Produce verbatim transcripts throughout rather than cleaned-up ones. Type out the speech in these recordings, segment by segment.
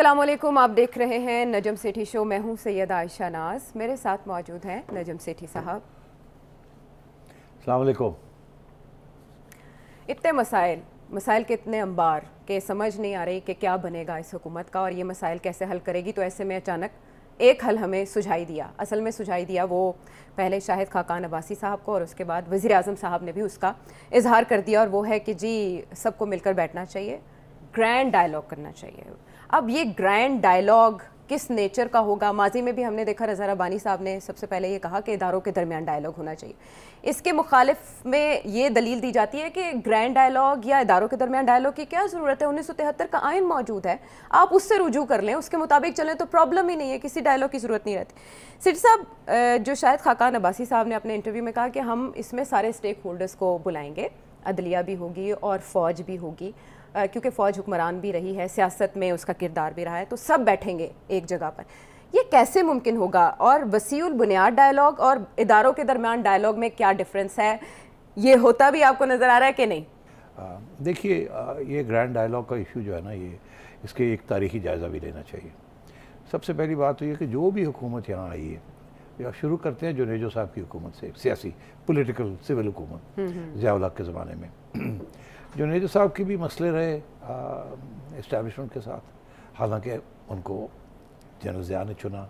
अस्सलामुअलैकुम, आप देख रहे हैं नजम सेठी शो। मैं हूं सैयद आयशा नाज, मेरे साथ मौजूद हैं नजम सेठी साहब। अस्सलामुअलैकुम। इतने मसाइल मसाइल के इतने अंबार के समझ नहीं आ रही कि क्या बनेगा इस हुकूमत का और ये मसाइल कैसे हल करेगी। तो ऐसे में अचानक एक हल हमें सुझाई दिया, असल में सुझाई दिया वो पहले शाहिद खाकान अब्बासी साहब को और उसके बाद वज़ीर आज़म साहब ने भी उसका इजहार कर दिया, और वो है कि जी सबको मिलकर बैठना चाहिए, ग्रैंड डायलॉग करना चाहिए। अब ये ग्रैंड डायलॉग किस नेचर का होगा? माजी में भी हमने देखा रज़ा रब्बानी साहब ने सबसे पहले ये कहा कि इदारों के दरमियान डायलॉग होना चाहिए। इसके मुखालिफ में ये दलील दी जाती है कि ग्रैंड डायलॉग या इदारों के दरमियान डायलॉग की क्या ज़रूरत है, उन्नीस सौ तिहत्तर का आइन मौजूद है, आप उससे रुजू कर लें, उसके मुताबिक चलें तो प्रॉब्लम ही नहीं है, किसी डायलॉग की ज़रूरत नहीं रहती। सिटी साहब, जो शाहिद खाकान अब्बासी साहब ने अपने इंटरव्यू में कहा कि हम इसमें सारे स्टेक होल्डर्स को बुलाएंगे, अदलिया भी होगी और फ़ौज भी होगी, क्योंकि फ़ौज हुक्मरान भी रही है, सियासत में उसका किरदार भी रहा है, तो सब बैठेंगे एक जगह पर। ये कैसे मुमकिन होगा? और वसीउल बुनियाद डायलॉग और इदारों के दरमियान डायलॉग में क्या डिफरेंस है? ये होता भी आपको नज़र आ रहा है कि नहीं? देखिए, ये ग्रैंड डायलॉग का इशू जो है ना, ये इसके एक तारीखी जायज़ा भी लेना चाहिए। सबसे पहली बात तो ये कि जो भी हुकूमत यहाँ आई है, या शुरू करते हैं जुनेजो साहब की हुकूमत से, सियासी पोलिटिकल सिविल हुकूमत ज़िया-उल-हक के ज़माने में जुनेजो साहब के भी मसले रहे इस्टेबलिशमेंट के साथ। हालांकि उनको जनरल ज़िया ने चुना,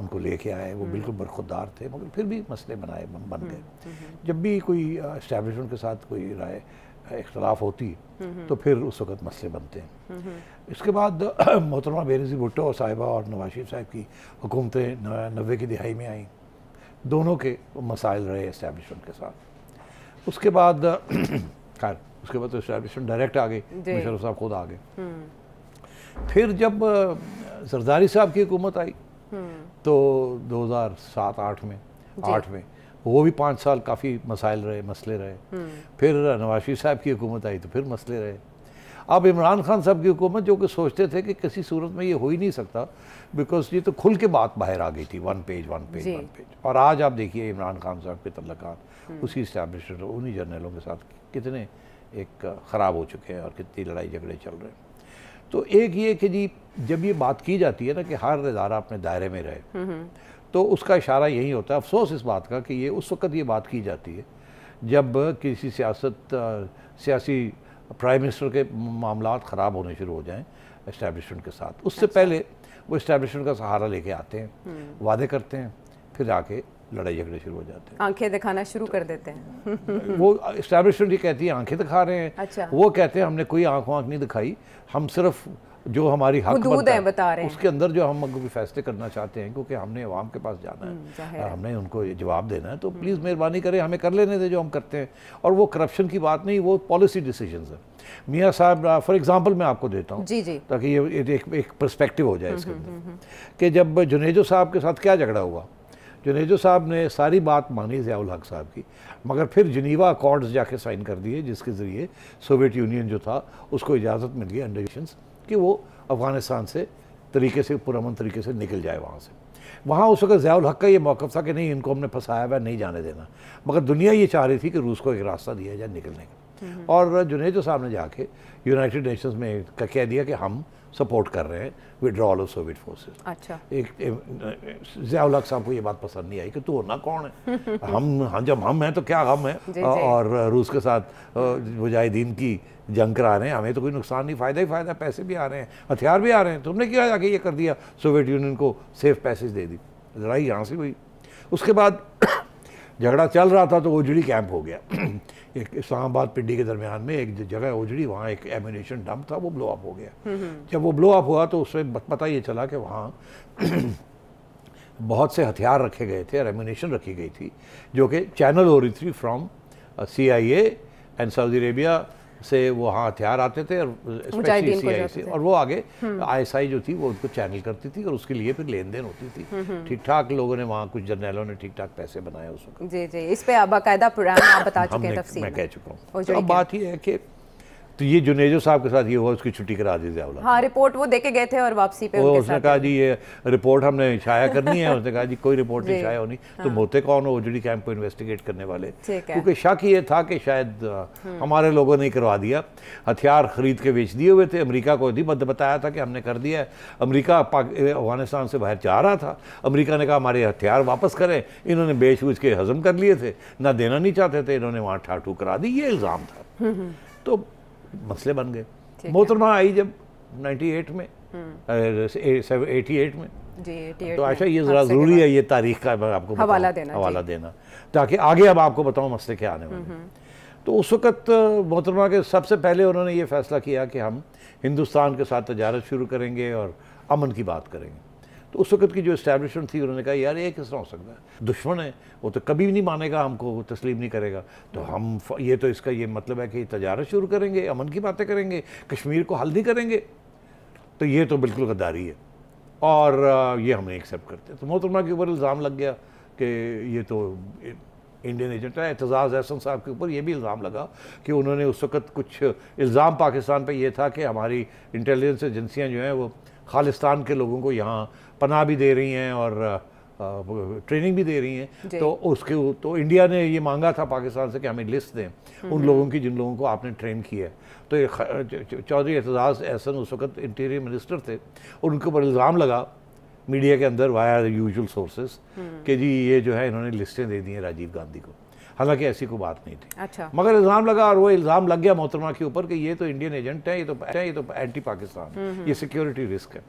उनको लेके आए, वो बिल्कुल बरखुदार थे, मगर फिर भी मसले बनाए बन गए। जब भी कोई इस्टेबलिशमेंट के साथ कोई राय इख्तलाफ होती तो फिर उस वक़्त मसले बनते हैं। इसके बाद मोहतरमा बेनज़ीर भुट्टो साहिबा और नवाज शरीफ साहब की हुकूमतें नब्बे की दिहाई में आईं, दोनों के मसाइल रहे इस्टेबलिशमेंट के साथ। उसके बाद खैर उसके बाद तो इस्टेबलिशमेंट डायरेक्ट आ गई, मुशर्रफ साहब खुद आ गए। फिर जब जरदारी साहब की हुकूमत आई तो दो हज़ार सात आठ में आठ में वो भी पाँच साल काफ़ी मसाइल रहे, मसले रहे। फिर नवाज शरीफ साहब की हुकूमत आई तो फिर मसले रहे। अब इमरान खान साहब की हुकूमत, जो कि सोचते थे कि किसी सूरत में ये हो ही नहीं सकता, बिकॉज ये तो खुल के बात बाहर आ गई थी, one page one page one page. और आज आप देखिए इमरान खान साहब के तल्लुकात उसी इस्टेब्लिशमेंट उन्हीं जर्नलों के साथ कितने एक ख़राब हो चुके हैं और कितनी लड़ाई झगड़े चल रहे हैं। तो एक ये कि जी जब ये बात की जाती है ना कि हर इदारा अपने दायरे में रहे, तो उसका इशारा यही होता है। अफसोस इस बात का कि ये उस वक़्त ये बात की जाती है जब किसी सियासत सियासी प्राइम मिनिस्टर के मामलात ख़राब होने शुरू हो जाएं इस्टेब्लिशमेंट के साथ। उससे पहले वो इस्टेब्लिशमेंट का सहारा लेके आते हैं, वादे करते हैं, फिर आके लड़ाई झगड़े शुरू हो जाते हैं, आंखें दिखाना शुरू कर देते हैं। वो इस्टेब्लिशमेंट ये कहती है आंखें दिखा रहे हैं। अच्छा। वो कहते हैं हमने कोई आंखों आंख नहीं दिखाई, हम सिर्फ जो हमारी हक बनता है, बता रहे हैं उसके अंदर जो हम भी फैसले करना चाहते हैं, क्योंकि हमने अवाम के पास जाना है और हमने उनको जवाब देना है, तो प्लीज़ मेहरबानी करें हमें कर लेने दें जो हम करते हैं। और वो करप्शन की बात नहीं, वो पॉलिसी डिसीजंस है। मियाँ साहब फॉर एग्जांपल मैं आपको देता हूँ ताकि ये एक एक पर्सपेक्टिव हो जाए इसके अंदर कि जब जुनेजो साहब के साथ क्या झगड़ा हुआ। जुनेजो साहब ने सारी बात मानी ज़ियाउल हक साहब की, मगर फिर जिनीवा अकॉर्ड्स जाके साइन कर दिए, जिसके ज़रिए सोवियत यूनियन जो था उसको इजाज़त मिल गई अंडर कंडीशंस कि वो अफ़गानिस्तान से तरीके से पुरअमन तरीके से निकल जाए वहाँ से। वहाँ उस वक्त ज़ियाउल हक का ये मौक़ था कि नहीं, इनको हमने फंसाया हुआ, नहीं जाने देना, मगर दुनिया ये चाह रही थी कि रूस को एक रास्ता दिया जाए निकलने का। और जुनेजो साहब ने जाके यूनाइटेड नेशंस में कह दिया कि हम सपोर्ट कर रहे हैं विड्रॉल ऑफ सोवियत फोर्सेस। अच्छा। एक ज़ियाउल हक साहब को ये बात पसंद नहीं आई कि तू होना कौन है, हम जब हम हैं तो क्या हम हैं, और रूस के साथ मुजाहिदीन की जंग करा रहे हैं, हमें तो कोई नुकसान नहीं, फ़ायदा ही फ़ायदा, पैसे भी आ रहे हैं, हथियार भी आ रहे हैं, तुमने क्या जाके ये कर दिया, सोवियत यूनियन को सेफ पैसेज दे दी। लड़ाई यहाँ से हुई। उसके बाद झगड़ा चल रहा था तो ओजड़ी कैंप हो गया, एक इस्लामाबाद पिंडी के दरमियान में एक जगह ओजड़ी, वहाँ एक एम्यूनेशन डंप था, वो ब्लो अप हो गया। जब वो ब्लो अप हुआ तो उसमें पता ये चला कि वहाँ बहुत से हथियार रखे गए थे और एम्यूनेशन रखी गई थी, जो कि चैनल हो रही थी from C I A and Saudi Arabia से, वहाँ हथियार आते थे और स्पेशली सी आई ए से, और वो आगे आई एस आई जो थी वो उनको चैनल करती थी और उसके लिए फिर लेन देन होती थी। ठीक ठाक लोगों ने वहाँ, कुछ जर्नैलों ने ठीक ठाक पैसे बनाए उस वक्त। जी जी, इस पे आप बाकायदा प्रोग्राम आप बता चुके हैं, तफसील मैं कह चुका हूँ। तो अब बात ये है कि तो ये जुनेजो साहब के साथ ये हुआ, उसकी छुट्टी करा दी ज़िया-उल-हक़। हाँ, रिपोर्ट वो देके गए थे और वापसी पे उनके उसने साथ कहा जी ये रिपोर्ट हमने शाया करनी है। उसने कहा जी कोई रिपोर्ट नहीं शाया होनी। हाँ। तो मोते कौन हो जुडी कैंप को इन्वेस्टिगेट करने वाले, क्योंकि शक ये था कि शायद हमारे लोगों ने करवा दिया, हथियार खरीद के बेच दिए हुए थे। अमरीका को भी बताया था कि हमने कर दिया है। अमरीका अफगानिस्तान से बाहर जा रहा था, अमरीका ने कहा हमारे हथियार वापस करें, इन्होंने बेच बूझ के हजम कर लिए थे, ना देना नहीं चाहते थे, इन्होंने वहाँ ठाठू करा दी, ये इल्ज़ाम था। तो मसले बन गए। मोहतरमा आई जब अट्ठानवे में अट्ठासी में जी, तो आशा ये जरा ज़रूरी है ये तारीख का मैं आपको हवाला देना हवाला देना ताकि आगे अब आपको बताऊँ मसले क्या आने वाले। तो उस वक़्त मोहतरमा के सबसे पहले उन्होंने ये फ़ैसला किया कि हम हिंदुस्तान के साथ तजारत शुरू करेंगे और अमन की बात करेंगे। तो उस वक्त की जो इस्टेब्लिशमेंट थी उन्होंने कहा यार ये किस तरह हो सकता है, दुश्मन है, वो तो कभी नहीं मानेगा, हमको तस्लीम नहीं करेगा, तो हम ये तो इसका ये मतलब है कि तजारत शुरू करेंगे, अमन की बातें करेंगे, कश्मीर को हल नहीं करेंगे, तो ये तो बिल्कुल गद्दारी है और ये हम नहीं एक्सेप्ट करते। तो मोहतरमा के ऊपर इल्ज़ाम लग गया कि ये तो इंडियन एजेंट है। एतज़ाज़ अहसन साहब के ऊपर ये भी इल्ज़ाम लगा कि उन्होंने उस वक्त कुछ इल्ज़ाम पाकिस्तान पर यह था कि हमारी इंटेलिजेंस एजेंसियाँ जो हैं वो खालिस्तान के लोगों को यहाँ पनाह भी दे रही हैं और ट्रेनिंग भी दे रही हैं। तो उसके तो इंडिया ने ये मांगा था पाकिस्तान से कि हमें लिस्ट दें उन लोगों की जिन लोगों को आपने ट्रेन किया है। तो चौधरी एतज़ाज़ अहसन उस वक्त इंटीरियर मिनिस्टर थे, उनके ऊपर इल्ज़ाम लगा मीडिया के अंदर वाया यूजुअल सोर्सेस कि जी ये जो है इन्होंने लिस्टें दे दी हैं राजीव गांधी को, हालांकि ऐसी कोई बात नहीं थी। अच्छा। मगर इल्ज़ाम लगा और वो इल्ज़ाम लग गया मोहतरमा के ऊपर कि ये तो इंडियन एजेंट है, ये तो ये तो एंटी पाकिस्तान, ये सिक्योरिटी रिस्क है।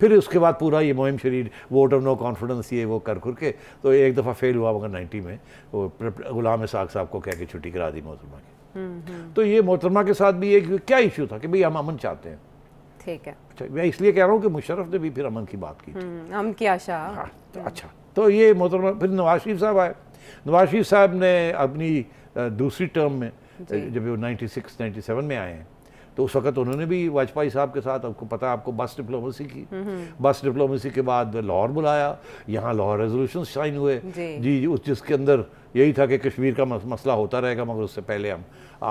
फिर उसके बाद पूरा ये मुहिम शरीर वोट ऑफ नो कॉन्फिडेंस ये वो कर करके तो एक दफ़ा फेल हुआ, मगर नाइन्टी में वो गुलाम इसाक साहब को कह के छुट्टी करा दी मोहतरमा की। तो ये मोहतरमा के साथ भी एक क्या इशू था कि भाई हम अमन चाहते हैं, ठीक है। अच्छा, मैं इसलिए कह रहा हूँ कि मुशर्रफ ने भी फिर अमन की बात की थी, अमन की आशा। हाँ, तो अच्छा, तो ये मोहतरमा फिर नवाज शरीफ साहब आए। नवाज शरीफ साहब ने अपनी दूसरी टर्म में जब वो नाइन्टी सिक्स नाइन्टी सेवन में आए हैं तो उस वक्त उन्होंने भी वाजपेयी साहब के साथ, आपको पता है, आपको बस डिप्लोमेसी की, बस डिप्लोमेसी के बाद लाहौर बुलाया, यहाँ लाहौर रेजोल्यूशन साइन हुए जी, जी उस जिसके अंदर यही था कि कश्मीर का मसला होता रहेगा मगर उससे पहले हम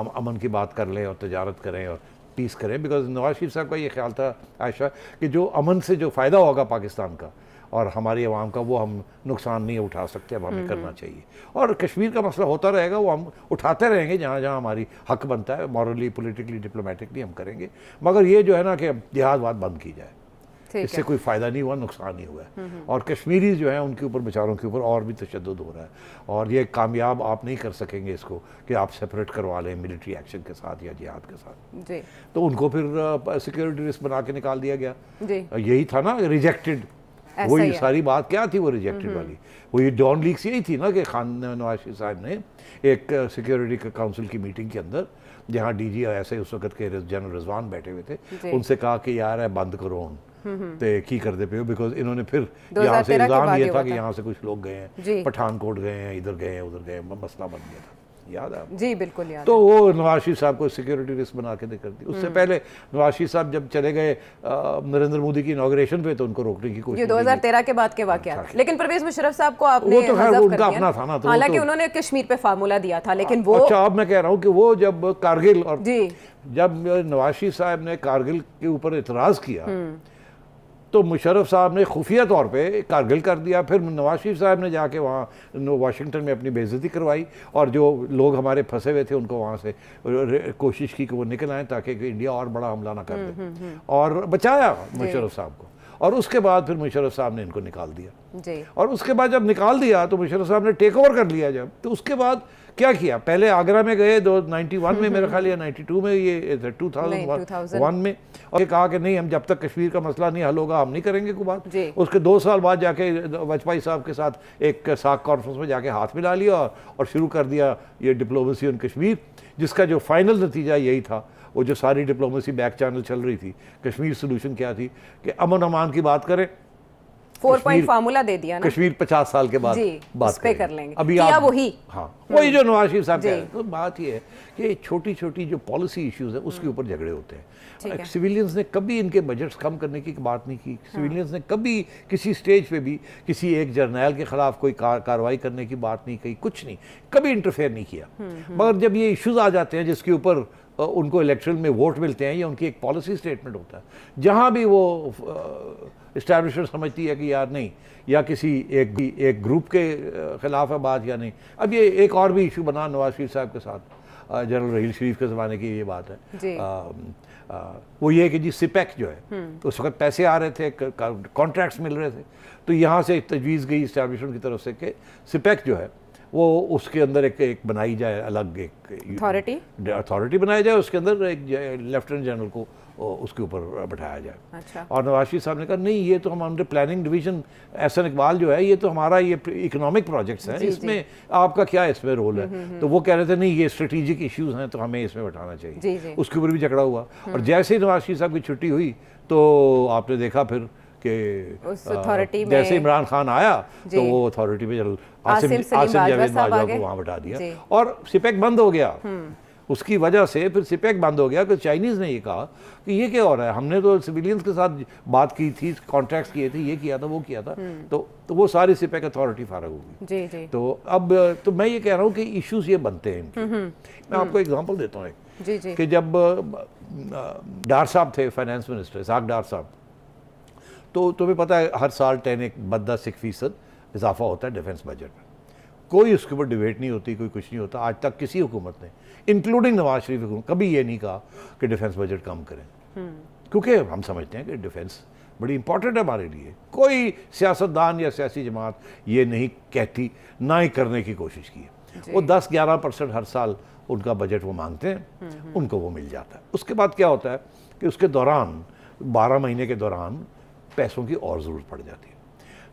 अमन की बात कर लें और तजारत करें और पीस करें। बिकॉज नवाज शरीफ साहब का ये ख्याल था आयशा कि जो अमन से जो फ़ायदा होगा पाकिस्तान का और हमारी आवाम का वो हम नुकसान नहीं उठा सकते, अब हमें करना चाहिए और कश्मीर का मसला होता रहेगा, वो हम उठाते रहेंगे जहाँ जहाँ हमारी हक बनता है, मॉरली, पॉलिटिकली, डिप्लोमेटिकली हम करेंगे, मगर ये जो है ना कि जिहादवाद बंद की जाए, इससे कोई फ़ायदा नहीं हुआ, नुकसान ही हुआ है और कश्मीरी जो है उनके ऊपर, बेचारों के ऊपर और भी तशद्दुद हो रहा है और ये कामयाब आप नहीं कर सकेंगे इसको कि आप सेपरेट करवा लें मिलिट्री एक्शन के साथ या जिहाद के साथ। तो उनको फिर सिक्योरिटी रिस्क बना के निकाल दिया गया। यही था ना रिजेक्टेड, वही सारी बात क्या थी, वो रिजेक्टेड वाली, वही डॉन लीक्स यही थी ना कि खान नवाज शरीफ साहब ने एक सिक्योरिटी काउंसिल की मीटिंग के अंदर जहाँ डी जी ऐसे उस वक्त के जनरल रिजवान बैठे हुए थे, उनसे कहा कि यार बंद करो उन ते की करते पे हो, बिकॉज इन्होंने फिर यहाँ से इल्ज़ाम ये था कि यहाँ से कुछ लोग गए हैं, पठानकोट गए हैं, इधर गए हैं, उधर गए, मसला बन गया था, याद है जी, बिल्कुल याद। तो वो नवाज शरीफ साहब को सिक्योरिटी रिस्क बना के देकर दी। उससे पहले नवाज शरीफ साहब जब चले गए नरेंद्र मोदी की इनॉग्रेशन पे तो उनको रोकने की कोशिश, दो हज़ार तेरह के बाद के वाक़यात। लेकिन परवेज मुशर्रफ साहब को आपने, वो तो खैर उनका अपना था ना, हालांकि उन्होंने कश्मीर पे फार्मूला दिया था, लेकिन वो, अच्छा अब मैं कह रहा हूँ कि वो जब कारगिल और जब नवाज शरीफ साहब ने कारगिल के ऊपर एतराज़ किया तो मुशर्रफ साहब ने खुफिया तौर पे कारगिल कर दिया। फिर नवाज शरीफ साहब ने जाके वहाँ वाशिंगटन में अपनी बेइज्जती करवाई और जो लोग हमारे फंसे हुए थे उनको वहाँ से कोशिश की कि वो निकल आएँ ताकि इंडिया और बड़ा हमला ना कर दे, और बचाया मुशर्रफ साहब को। और उसके बाद फिर मुशर्रफ साहब ने इनको निकाल दिया जी। और उसके बाद जब निकाल दिया तो मुशर्रफ साहब ने टेक ओवर कर लिया जब, तो उसके बाद क्या किया, पहले आगरा में गए दो नाइन्टी वन में मेरा ख्याल, या नाइन्टी टू में, ये टू थाउजेंड वन में, और ये कहा कि नहीं हम जब तक कश्मीर का मसला नहीं हल होगा हम नहीं करेंगे कोई बात। उसके दो साल बाद जाके वाजपेयी साहब के साथ एक साख कॉन्फ्रेंस में जाके हाथ मिला लिया और, और शुरू कर दिया ये डिप्लोमेसी ऑन कश्मीर, जिसका जो फाइनल नतीजा यही था, वो जो सारी डिप्लोमेसी बैक चैनल चल रही थी, कश्मीर सोल्यूशन क्या थी कि अमन अमान की बात करें, फोर पॉइंट फार्मूला दे दिया ना, कश्मीर पचास साल के बाद बात पे कर लेंगे, अभी आप वही, हाँ वही जो नवाज शरीफ साहब कह रहे हैं। तो बात ये है कि छोटी छोटी जो पॉलिसी इश्यूज है उसके ऊपर झगड़े होते हैं। सिविलियंस ने कभी इनके बजट्स कम करने की बात नहीं की, सिविलियंस ने कभी किसी स्टेज पे भी किसी एक जर्नैल के खिलाफ कोई कार्रवाई करने की बात नहीं कही, कुछ नहीं, कभी इंटरफेयर नहीं किया, मगर जब ये इश्यूज आ जाते हैं जिसके ऊपर उनको इलेक्शन में वोट मिलते हैं, या उनकी एक पॉलिसी स्टेटमेंट होता है जहाँ भी वो इस्टेब्लिशमेंट समझती है कि यार नहीं, या किसी एक एक ग्रुप के ख़िलाफ़ है बात या नहीं। अब ये एक और भी इशू बना नवाज शरीफ साहब के साथ, जनरल रहील शरीफ के ज़माने की ये बात है। आ, आ, वो ये कि जी सिपैक जो है उस वक्त पैसे आ रहे थे, कॉन्ट्रैक्ट्स मिल रहे थे, तो यहाँ से तजवीज़ गई इस्टेब्लिशमेंट की तरफ से कि सिपैक जो है वो उसके अंदर एक एक बनाई जाए, अलग एक अथॉरिटी अथॉरिटी बनाई जाए, उसके अंदर एक लेफ्टिनेंट जनरल को उसके ऊपर बैठाया जाए। अच्छा। और नवाज शरीफ साहब ने कहा नहीं, ये तो हमारे प्लानिंग डिवीज़न एहसन इकबाल जो है ये तो हमारा ये इकोनॉमिक प्रोजेक्ट्स हैं, इसमें आपका क्या इसमें रोल है? तो वो कह रहे थे नहीं, ये स्ट्रेटेजिक इश्यूज़ हैं तो हमें इसमें बैठाना चाहिए। उसके ऊपर भी झगड़ा हुआ, और जैसे ही नवाज शरीफ साहब की छुट्टी हुई तो आपने देखा फिर के जैसे इमरान खान आया तो वो अथॉरिटी में आसिम जावेद बाजवा को वहाँ बैठा दिया और सिपैक बंद हो गया। उसकी वजह से फिर सिपैक बंद हो गया कि चाइनीज़ ने ये कहा कि ये क्या हो रहा है, हमने तो सिविलियंस के साथ बात की थी, कॉन्ट्रैक्ट्स किए थे, ये किया था, वो किया था, तो तो वो सारी सिपैक अथॉरिटी फारग हो गई। तो अब तो मैं ये कह रहा हूँ कि इश्यूज़ ये बनते हैं इनके। मैं आपको एग्जाम्पल देता हूँ एक, कि जब डार साहब थे फाइनेंस मिनिस्टर, इसाक डार साहब, तो तुम्हें पता है हर साल टेन एक दस एक फीसद इजाफा होता है डिफेंस बजट में, कोई उसके ऊपर डिबेट नहीं होती, कोई कुछ नहीं होता। आज तक किसी हुकूमत ने, इंक्लूडिंग नवाज शरीफ हुकूमत, कभी ये नहीं कहा कि डिफेंस बजट कम करें, क्योंकि हम समझते हैं कि डिफेंस बड़ी इंपॉर्टेंट है हमारे लिए। कोई सियासतदान या सियासी जमात ये नहीं कहती, ना ही करने की कोशिश की है। वो दस ग्यारह परसेंट हर साल उनका बजट वो मांगते हैं, उनको वो मिल जाता है। उसके बाद क्या होता है कि उसके दौरान बारह महीने के दौरान पैसों की और ज़रूरत पड़ जाती है,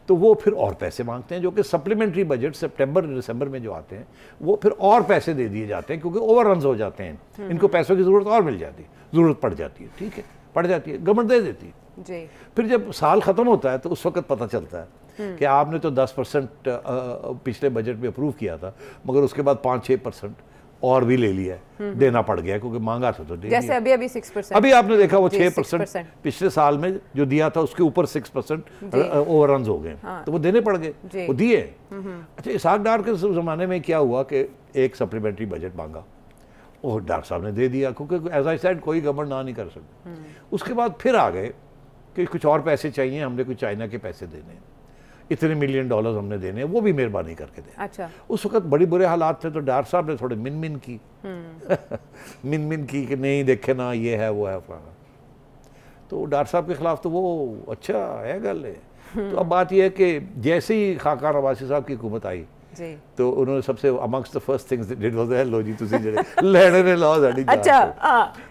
तो वो फिर और पैसे मांगते हैं, जो कि सप्लीमेंट्री बजट सितंबर दिसंबर में जो आते हैं वो फिर और पैसे दे दिए जाते हैं, क्योंकि ओवररन्स हो जाते हैं, इनको पैसों की ज़रूरत और मिल जाती है, ज़रूरत पड़ जाती है, ठीक है, पड़ जाती है, गवर्नमेंट दे देती है जी। फिर जब साल ख़त्म होता है तो उस वक्त पता चलता है कि आपने तो दस परसेंट पिछले बजट में अप्रूव किया था, मगर उसके बाद पाँच छः परसेंट और भी ले लिया है, देना पड़ गया, क्योंकि मांगा था तो दे दिया। जैसे अभी अभी सिक्स परसेंट अभी आपने देखा वो छः परसेंट पिछले साल में जो दिया था उसके ऊपर सिक्स परसेंट ओवररन्स हो गए। हाँ। तो वो देने पड़ गए, वो दिए। अच्छा, इसाक डार के ज़माने में क्या हुआ कि एक सप्लीमेंट्री बजट मांगा, वो डार साहब ने दे दिया, क्योंकि एज आई सेड कोई गवर्नमेंट ना नहीं कर सकती। उसके बाद फिर आ गए कि कुछ और पैसे चाहिए, हमने कुछ चाइना के पैसे देने, इतने मिलियन डॉलर्स हमने देने हैं, वो भी मेहरबानी करके दें। अच्छा। उस वक्त बड़े बुरे हालात थे, तो डार साहब ने थोड़े मिन मिन की मिन मिन की कि नहीं देखे ना ये है वो है फलाना, तो डार साहब के खिलाफ तो वो अच्छा है गल है। तो अब बात ये है कि जैसे ही खाकान अब्बासी साहब की हुकूमत आई जी, तो उन्होंने सबसे amongst the first things they did was the लो जी तुसी जड़े लड़ने ने लॉज अड़ी। अच्छा।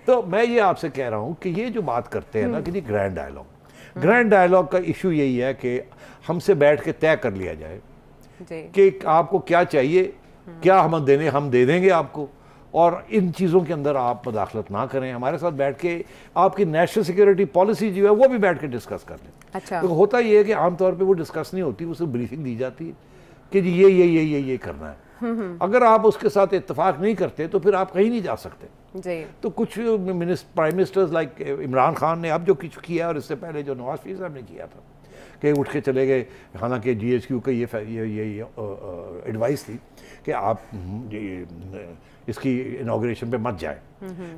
तो मैं ये आपसे कह रहा हूँ कि ये जो बात करते हैं ना कि जी ग्रैंड डायलॉग, ग्रैंड डायलॉग का इशू यही है कि हमसे बैठ के तय कर लिया जाए कि आपको क्या चाहिए, क्या हम देने हम दे देंगे आपको, और इन चीज़ों के अंदर आप मुदाखलत ना करें, हमारे साथ बैठ के आपकी नेशनल सिक्योरिटी पॉलिसी जो है वो भी बैठ के डिस्कस कर लें। अच्छा। तो होता ये है कि आमतौर पे वो डिस्कस नहीं होती, वो सिर्फ ब्रीफिंग दी जाती है कि जी ये ये ये ये ये करना है। अगर आप उसके साथ इत्तेफाक नहीं करते तो फिर आप कहीं नहीं जा सकते जी। तो कुछ prime ministers like Imran Khan ने अब जो कुछ किया, और इससे पहले जो नवाज शरीफ साहब ने किया था कि उठ के चले गए, हालांकि जीएचक्यू का ये ये ये एडवाइस थी कि आप इसकी इनॉग्रेशन पे मत जाए।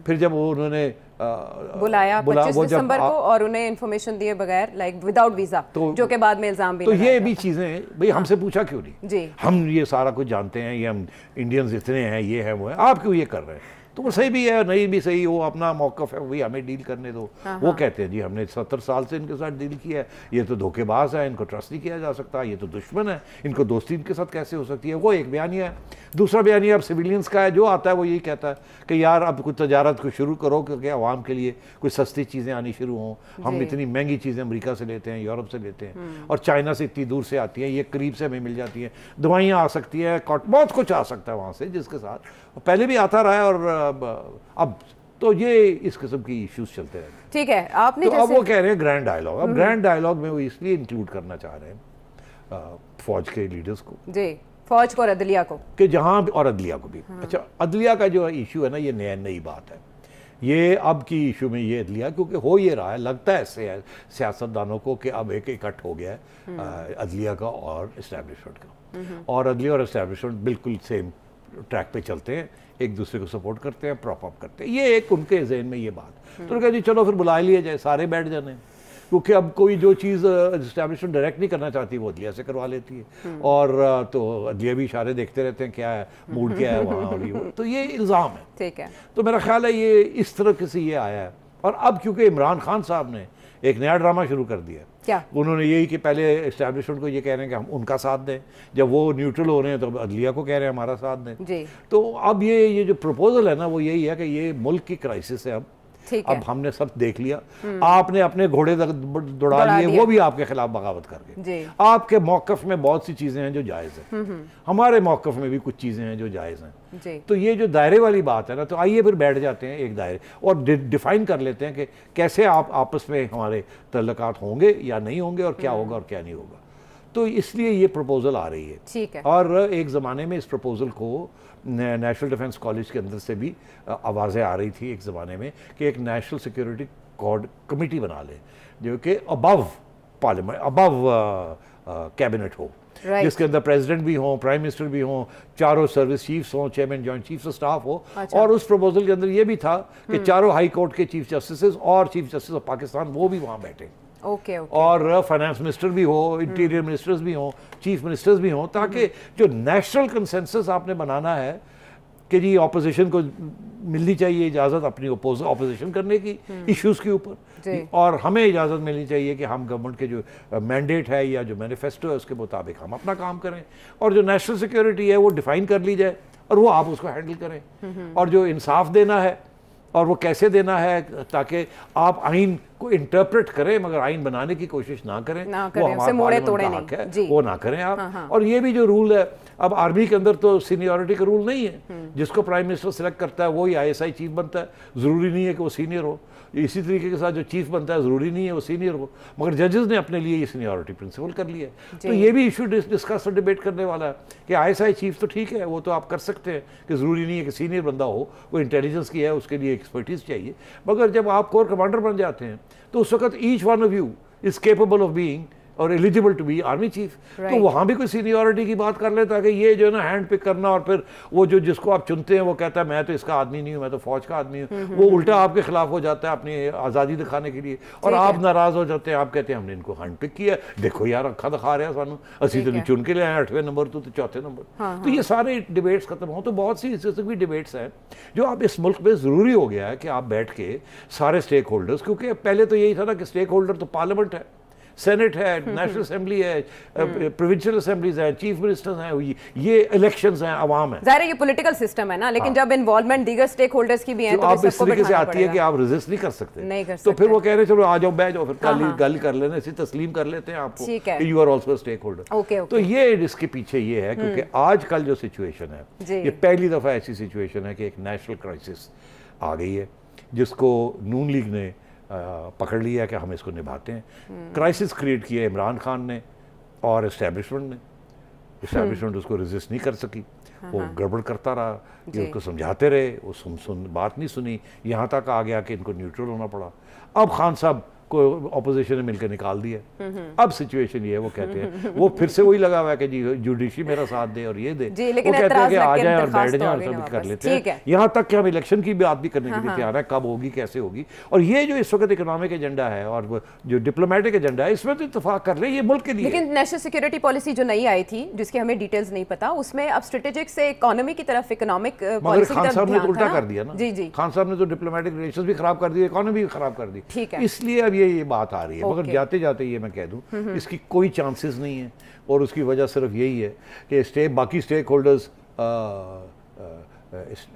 फिर जब वो उन्होंने बुलाया पच्चीस दिसंबर को और उन्हें इन्फॉर्मेशन दिए बगैर, लाइक विदाउट वीजा, तो जो के बाद में इल्जाम भी, तो ये भी चीज़ें भाई हमसे पूछा क्यों नहीं जी, हम ये सारा कुछ जानते हैं, ये हम इंडियंस इतने हैं, ये हैं वो हैं, आप क्यों ये कर रहे हैं? तो वो सही भी है नहीं भी सही, वो अपना मौक़िफ़ है, वही हमें डील करने दो। वो कहते हैं जी हमने सत्तर साल से इनके साथ डील किया है, ये तो धोखेबाज है, इनको ट्रस्ट नहीं किया जा सकता, ये तो दुश्मन है, इनको दोस्ती इनके साथ कैसे हो सकती है। वो एक बयानिया है। दूसरा बयानिया अब सिविलियंस का है, जो आता है वो यही कहता है कि यार अब कुछ तजारत को शुरू करो, क्योंकि आवाम के लिए कुछ सस्ती चीज़ें आनी शुरू हों, हम इतनी महंगी चीज़ें अमरीका से लेते हैं, यूरोप से लेते हैं, और चाइना से इतनी दूर से आती हैं, ये करीब से हमें मिल जाती हैं, दवाइयाँ आ सकती हैं, बहुत कुछ आ सकता है वहाँ से, जिसके साथ पहले भी आता रहा है, और अब तो ये इस किस्म की इश्यूज चलते रहते हैं। ठीक है, आपने तो जैसे अब वो कह रहे हैं ग्रैंड डायलॉग, अब ग्रैंड डायलॉग में वो इसलिए इंक्लूड करना चाह रहे हैं फौज के लीडर्स को जी, फौज को और अदलिया को, कि जहाँ और अदलिया को भी। हाँ। अच्छा, अदलिया का जो इशू है ना, ये नया नई बात है, ये अब की इशू में ये अदलिया, क्योंकि हो ये रहा है, लगता है इससे सियासतदानों को कि अब एक इकट्ठ हो गया है अदलिया का और इस्टेब्लिशमेंट का, और अदलिया और इस्टेब्लिशमेंट बिल्कुल सेम ट्रैक पे चलते हैं, एक दूसरे को सपोर्ट करते हैं, प्रॉप अप करते हैं। ये एक उनके जहन में ये बात, तो कहा जी चलो फिर बुला लिया जाए, सारे बैठ जाने, क्योंकि अब कोई जो चीज़ इस्टेब्लिशमेंट डायरेक्ट नहीं करना चाहती वो अदलिया से करवा लेती है, और तो अदलिया भी इशारे देखते रहते हैं क्या है मूड क्या है वहाँ, और ये तो ये इल्ज़ाम है। ठीक है, तो मेरा ख्याल है ये इस तरह से ये आया है। और अब क्योंकि इमरान खान साहब ने एक नया ड्रामा शुरू कर दिया, क्या उन्होंने यही कि पहले इस्टेब्लिशमेंट को ये कह रहे हैं कि हम उनका साथ दें, जब वो न्यूट्रल हो रहे हैं तो अदलिया को कह रहे हैं हमारा साथ दें जी। तो अब ये ये जो प्रपोजल है ना वो यही है कि ये मुल्क की क्राइसिस है, अब अब हमने सब देख लिया, आपने अपने घोड़े दौड़ा लिए, वो भी आपके खिलाफ बगावत करके, आपके मौकफ में बहुत सी चीज़ें हैं जो जायज़ हैं, हमारे मौकफ में भी कुछ चीज़ें हैं जो जायज़ हैं। तो ये जो दायरे वाली बात है ना, तो आइए फिर बैठ जाते हैं एक दायरे और डि, डिफाइन कर लेते हैं कि कैसे आप आपस में हमारे तल्लुकात होंगे या नहीं होंगे, और क्या होगा और क्या नहीं होगा। तो इसलिए ये प्रपोजल आ रही है। ठीक है, और एक ज़माने में इस प्रपोजल को नेशनल डिफेंस कॉलेज के अंदर से भी आवाज़ें आ रही थी एक ज़माने में कि एक नेशनल सिक्योरिटी कोड कमेटी बना ले जो कि अबव पार्लियामेंट अबव कैबिनेट हो, right. जिसके अंदर प्रेसिडेंट भी हों, प्राइम मिनिस्टर भी हों, चारों सर्विस चीफ्स हों, chairman joint chiefs of staff हो। अच्छा। और उस प्रपोजल के अंदर ये भी था कि चारों हाई कोर्ट के चीफ जस्टिस और चीफ जस्टिस ऑफ पाकिस्तान वो भी वहाँ बैठे, ओके ओके, और फाइनेंस मिनिस्टर भी हो, इंटीरियर मिनिस्टर्स भी हों, चीफ मिनिस्टर्स भी हों, ताकि जो नेशनल कंसेंसस आपने बनाना है कि जी ऑपोजिशन को मिलनी चाहिए इजाज़त अपनी ऑपोजिशन करने की इश्यूज़ के ऊपर, और हमें इजाज़त मिलनी चाहिए कि हम गवर्नमेंट के जो मैंडेट है या जो मैनिफेस्टो है उसके मुताबिक हम अपना काम करें, और जो नेशनल सिक्योरिटी है वो डिफ़ाइन कर ली जाए और वो आप उसको हैंडल करें, और जो इंसाफ देना है और वो कैसे देना है ताकि आप आइन को इंटरप्रेट करें मगर आइन बनाने की कोशिश ना करें, ना करें। वो हमारे मोड़े तोड़े नहीं, वो ना करें आप। हाँ हाँ। और ये भी जो रूल है, अब आर्मी के अंदर तो सीनियरिटी का रूल नहीं है, जिसको प्राइम मिनिस्टर सिलेक्ट करता है वो ही आईएसआई चीफ बनता है, ज़रूरी नहीं है कि वो सीनियर हो। इसी तरीके के साथ जो चीफ बनता है ज़रूरी नहीं है वो सीनियर हो, मगर जजेस ने अपने लिए ये सीनियरिटी प्रिंसिपल कर लिया है। तो ये भी इशू डिस्कस और डिबेट करने वाला है कि आईएसआई चीफ तो ठीक है, वो तो आप कर सकते हैं कि ज़रूरी नहीं है कि सीनियर बंदा हो, वो इंटेलिजेंस की है उसके लिए एक्सपर्टीज़ चाहिए, मगर जब आप कोर कमांडर बन जाते हैं तो उस वक्त each one of you is capable of being और eligible to be army chief. तो वहाँ भी कोई सीनियरिटी की बात कर ले, ताकि ये जो है ना हैंड पिक करना, और फिर वो जो जिसको आप चुनते हैं वो कहता है मैं तो इसका आदमी नहीं हूँ, मैं तो फौज का आदमी हूँ, वो उल्टा आपके खिलाफ हो जाता है अपनी आज़ादी दिखाने के लिए, और आप नाराज़ हो जाते हैं, आप कहते हैं हमने इनको हैंड पिक किया, देखो यार अखा दिखा रहा है सानू, असी तो नहीं चुन के लिया आठवें नंबर तो चौथे नंबर। तो ये सारे डिबेट्स खत्म हों, तो बहुत सी इस भी डिबेट्स हैं जो आप इस मुल्क में ज़रूरी हो गया है कि आप बैठ के सारे स्टेक होल्डर्स, क्योंकि पहले तो यही था ना कि स्टेक होल्डर तो पार्लियामेंट है, सेनेट है, नेशनल असेंबली है, प्रोविंशियल असेंबलीज हैं, चीफ मिनिस्टर्स हैं, ये इलेक्शंस हैं, आवाम है, जाहिर है ये पॉलिटिकल सिस्टम है ना, लेकिन हाँ। जब इन्वॉल्वमेंट दीगर स्टेक होल्डर्स की भी है तो आप इस तरीके से आती है कि आप रेजिस्ट नहीं कर सकते, नहीं कर सकते, तो फिर वो कह रहे चलो आ जाओ बैठ जाओ, फिर गल कर लेने से तस्लीम कर लेते हैं आपको, you are also stakeholder. तो ये इसके पीछे ये है, क्योंकि आज कल जो सिचुएशन है ये पहली दफ़ा ऐसी सिचुएशन है कि एक नेशनल क्राइसिस आ गई है जिसको नून लीग ने पकड़ लिया कि हम इसको निभाते हैं। क्राइसिस क्रिएट किया इमरान खान ने और इस्टेब्लिशमेंट ने, इस्टेब्लिशमेंट उसको रेजिस्ट नहीं कर सकी, वो गड़बड़ करता रहा, ये उसको समझाते रहे, वो सुन सुन बात नहीं सुनी, यहाँ तक आ गया कि इनको न्यूट्रल होना पड़ा। अब खान साहब को ऑपोजिशन ने मिलकर निकाल दिया, अब सिचुएशन ये है वो कहते हैं वो फिर से वही लगा हुआ है कि जी जुडिशरी मेरा साथ दे और ये दे, वो कहते हैं कि आ जाए और बैठ जाए और सब कर लेते हैं, यहाँ तक कि हम इलेक्शन की बात भी करने के लिए तैयार है, कब होगी कैसे होगी। और ये जो इस वक्त इकोनॉमिक एजेंडा है और जो डिप्लोमेटिक एजेंडा है इसमें तो इतफाक कर रहे हैं ये मुल्क के लिए, लेकिन नेशनल सिक्योरिटी पॉलिसी जो नई आई थी जिसकी हमें डिटेल्स नहीं पता, उसमें अब स्ट्रेटेजिक से इकोनॉमी की तरफ, इकोनॉमिक पॉलिसी की तरफ खान साहब ने उल्टा कर दिया ना जी जी खान साहब ने तो डिप्लोमेटिक रिलेशंस भी खराब कर दिए, इकोनॉमी भी खराब कर दी, ठीक है, इसलिए ये ये बात आ रही है। मगर जाते जाते ये मैं कह दूं इसकी कोई चांसेस नहीं है, और उसकी वजह सिर्फ यही है कि स्टे बाकी स्टेक होल्डर्स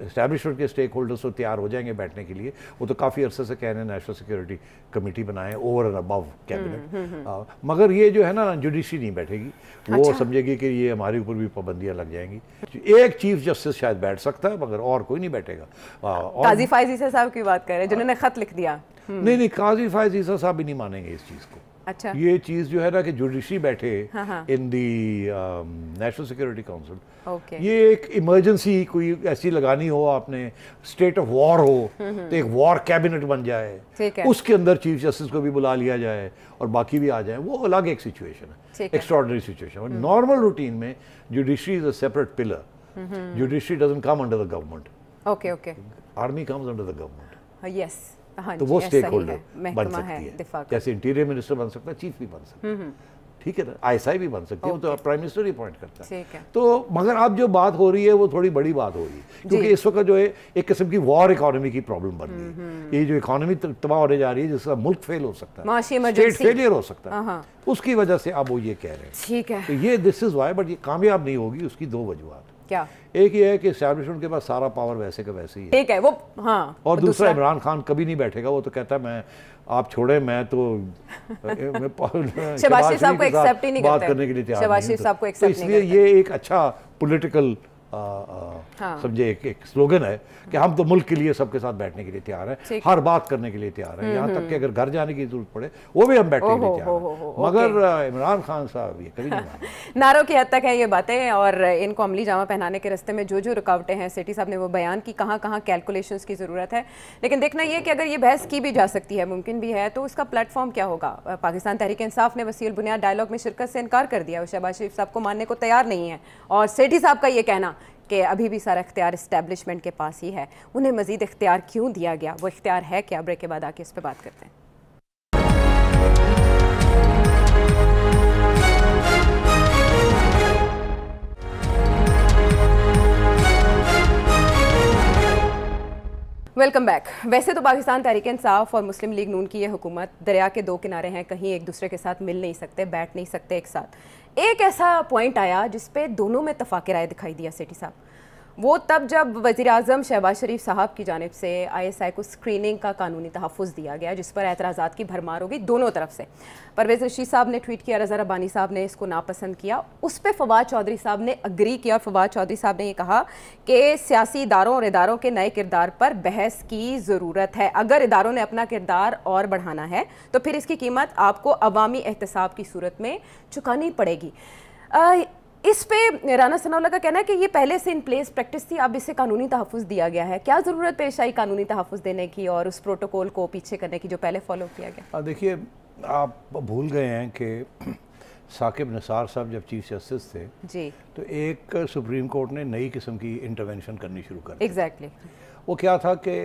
इस्टेब्लिशमेंट के स्टेक होल्डर्स तो तैयार हो जाएंगे बैठने के लिए, वो तो काफ़ी अरसे से कह रहे हैं नेशनल सिक्योरिटी कमेटी बनाएं ओवर एंड अबव कैबिनेट, मगर ये जो है ना जुडिशरी नहीं बैठेगी, वो अच्छा। समझेगी कि ये हमारे ऊपर भी पाबंदियां लग जाएंगी। एक चीफ जस्टिस शायद बैठ सकता है मगर और कोई नहीं बैठेगा। काजी फाइज ईसा साहब की बात कर रहे हैं जिन्होंने खत लिख दिया, नहीं नहीं काजी फाइज ईसा साहब भी नहीं मानेंगे इस चीज़ को। अच्छा। ये चीज़ जो है ना कि जुडिशरी बैठे in the national security council, ये एक इमरजेंसी कोई ऐसी लगानी हो, आपने स्टेट ऑफ वॉर हो तो एक वॉर कैबिनेट बन जाए, उसके अंदर चीफ जस्टिस को भी बुला लिया जाए और बाकी भी आ जाए, वो अलग एक सिचुएशन है, एक्स्ट्रॉर्डनरी सिचुएशन। नॉर्मल रूटीन में judiciary is a separate pillar, judiciary doesn't come under the government, okay okay army comes under the government yes तो वो स्टेक होल्डर बन सकती है, जैसे इंटीरियर मिनिस्टर बन सकता है, चीफ भी बन सकता है, ठीक है ना, आईएसआई भी बन सकती है, तो आप प्राइम मिनिस्टर ही अपॉइंट करता है, है तो मगर अब जो बात हो रही है वो थोड़ी बड़ी बात हो रही है, क्योंकि इस वक्त जो है एक किस्म की वॉर इकोनॉमी की प्रॉब्लम बन रही है, ये जो इकोनॉमी तबाह होने जा रही है जिसका मुल्क फेल हो सकता है, स्टेट फेलियर हो सकता है, उसकी वजह से आप वो ये कह रहे हैं, ठीक है, तो ये दिस इज वाई, बट ये कामयाब नहीं होगी, उसकी दो वजूहत, क्या एक ये है कि एस्टैब्लिशमेंट के पास सारा पावर वैसे का वैसे ही है, ठीक है वो, हाँ, और दूसरा इमरान खान कभी नहीं बैठेगा, वो तो कहता है मैं आप छोड़े मैं तो मैं शहबाज शरीफ साहब को एक्सेप्ट ही नहीं करते, बात करने के लिए तैयार शहबाज शरीफ साहब को एक्सेप्ट नहीं करते, इसलिए ये एक अच्छा पॉलिटिकल समझे एक एक स्लोगन है कि हम तो मुल्क के लिए सबके साथ बैठने के लिए तैयार हैं, हर बात करने के लिए तैयार हैं, यहाँ तक कि अगर घर जाने की जरूरत पड़े वो भी हम बैठने के लिए तैयार हैं, मगर इमरान खान साहब ये कभी नहीं। नारों की हद तक है ये बातें, और इनको अमली जामा पहनाने के रास्ते में जो जो रुकावटें हैं सेठी साहब ने वो बयान की, कहाँ कहाँ कैलकुलेशंस की ज़रूरत है, लेकिन देखना यह कि अगर ये बहस की भी जा सकती है, मुमकिन भी है, तो उसका प्लेटफॉर्म क्या होगा। पाकिस्तान तहरीक इंसाफ ने वसील बुनियाद डायलॉग में शिरकत से इनकार कर दिया, शहबाज शरीफ साहब को मानने को तैयार नहीं है, और सेठी साहब का ये कहना कि अभी भी सारा इख्तियार इस्टेब्लिशमेंट के पास ही है, उन्हें मजीद इख्तियार क्यों दिया गया, वो इख्तियार है क्या, ब्रेक के बाद आके इस पर बात करते हैं। Welcome back. वैसे तो पाकिस्तान तहरीक इंसाफ और मुस्लिम लीग नून की ये हुकूमत दरिया के दो किनारे हैं, कहीं एक दूसरे के साथ मिल नहीं सकते, बैठ नहीं सकते एक साथ। एक ऐसा पॉइंट आया जिस पे दोनों में तफाक राय दिखाई दिया सेठी साहब, वो तब जब वज़ीर आज़म शहबाज शरीफ साहब की जानिब से आईएसआई को स्क्रीनिंग का कानूनी तहफ़ुज़ दिया गया, जिस पर एतराज़ात की भरमार हो गई दोनों तरफ से। परवेज़ रशीद साहब ने ट्वीट किया, रज़ा रब्बानी साहब ने इसको नापसंद किया, उस पर फवाद चौधरी साहब ने अग्री किया, और फवाद चौधरी साहब ने यह कहा कि सियासी इदारों और इदारों के नए किरदार पर बहस की ज़रूरत है, अगर इदारों ने अपना किरदार और बढ़ाना है तो फिर इसकी कीमत आपको अवामी एहतसाब की सूरत में चुकानी पड़ेगी। आ, इस पे राना सनाउल्लाह का कहना है कि ये पहले से इन प्लेस प्रैक्टिस थी, अब इसे कानूनी तहफ़ुज़ दिया गया है, क्या ज़रूरत पेश आई कानूनी तहफ़ुज़ देने की और उस प्रोटोकॉल को पीछे करने की जो पहले फॉलो किया गया। देखिए आप भूल गए हैं कि साकिब निसार साहब जब चीफ जस्टिस थे जी, तो एक सुप्रीम कोर्ट ने नई किस्म की इंटरवेंशन करनी शुरू कर दी। एग्जैक्टली वो क्या था कि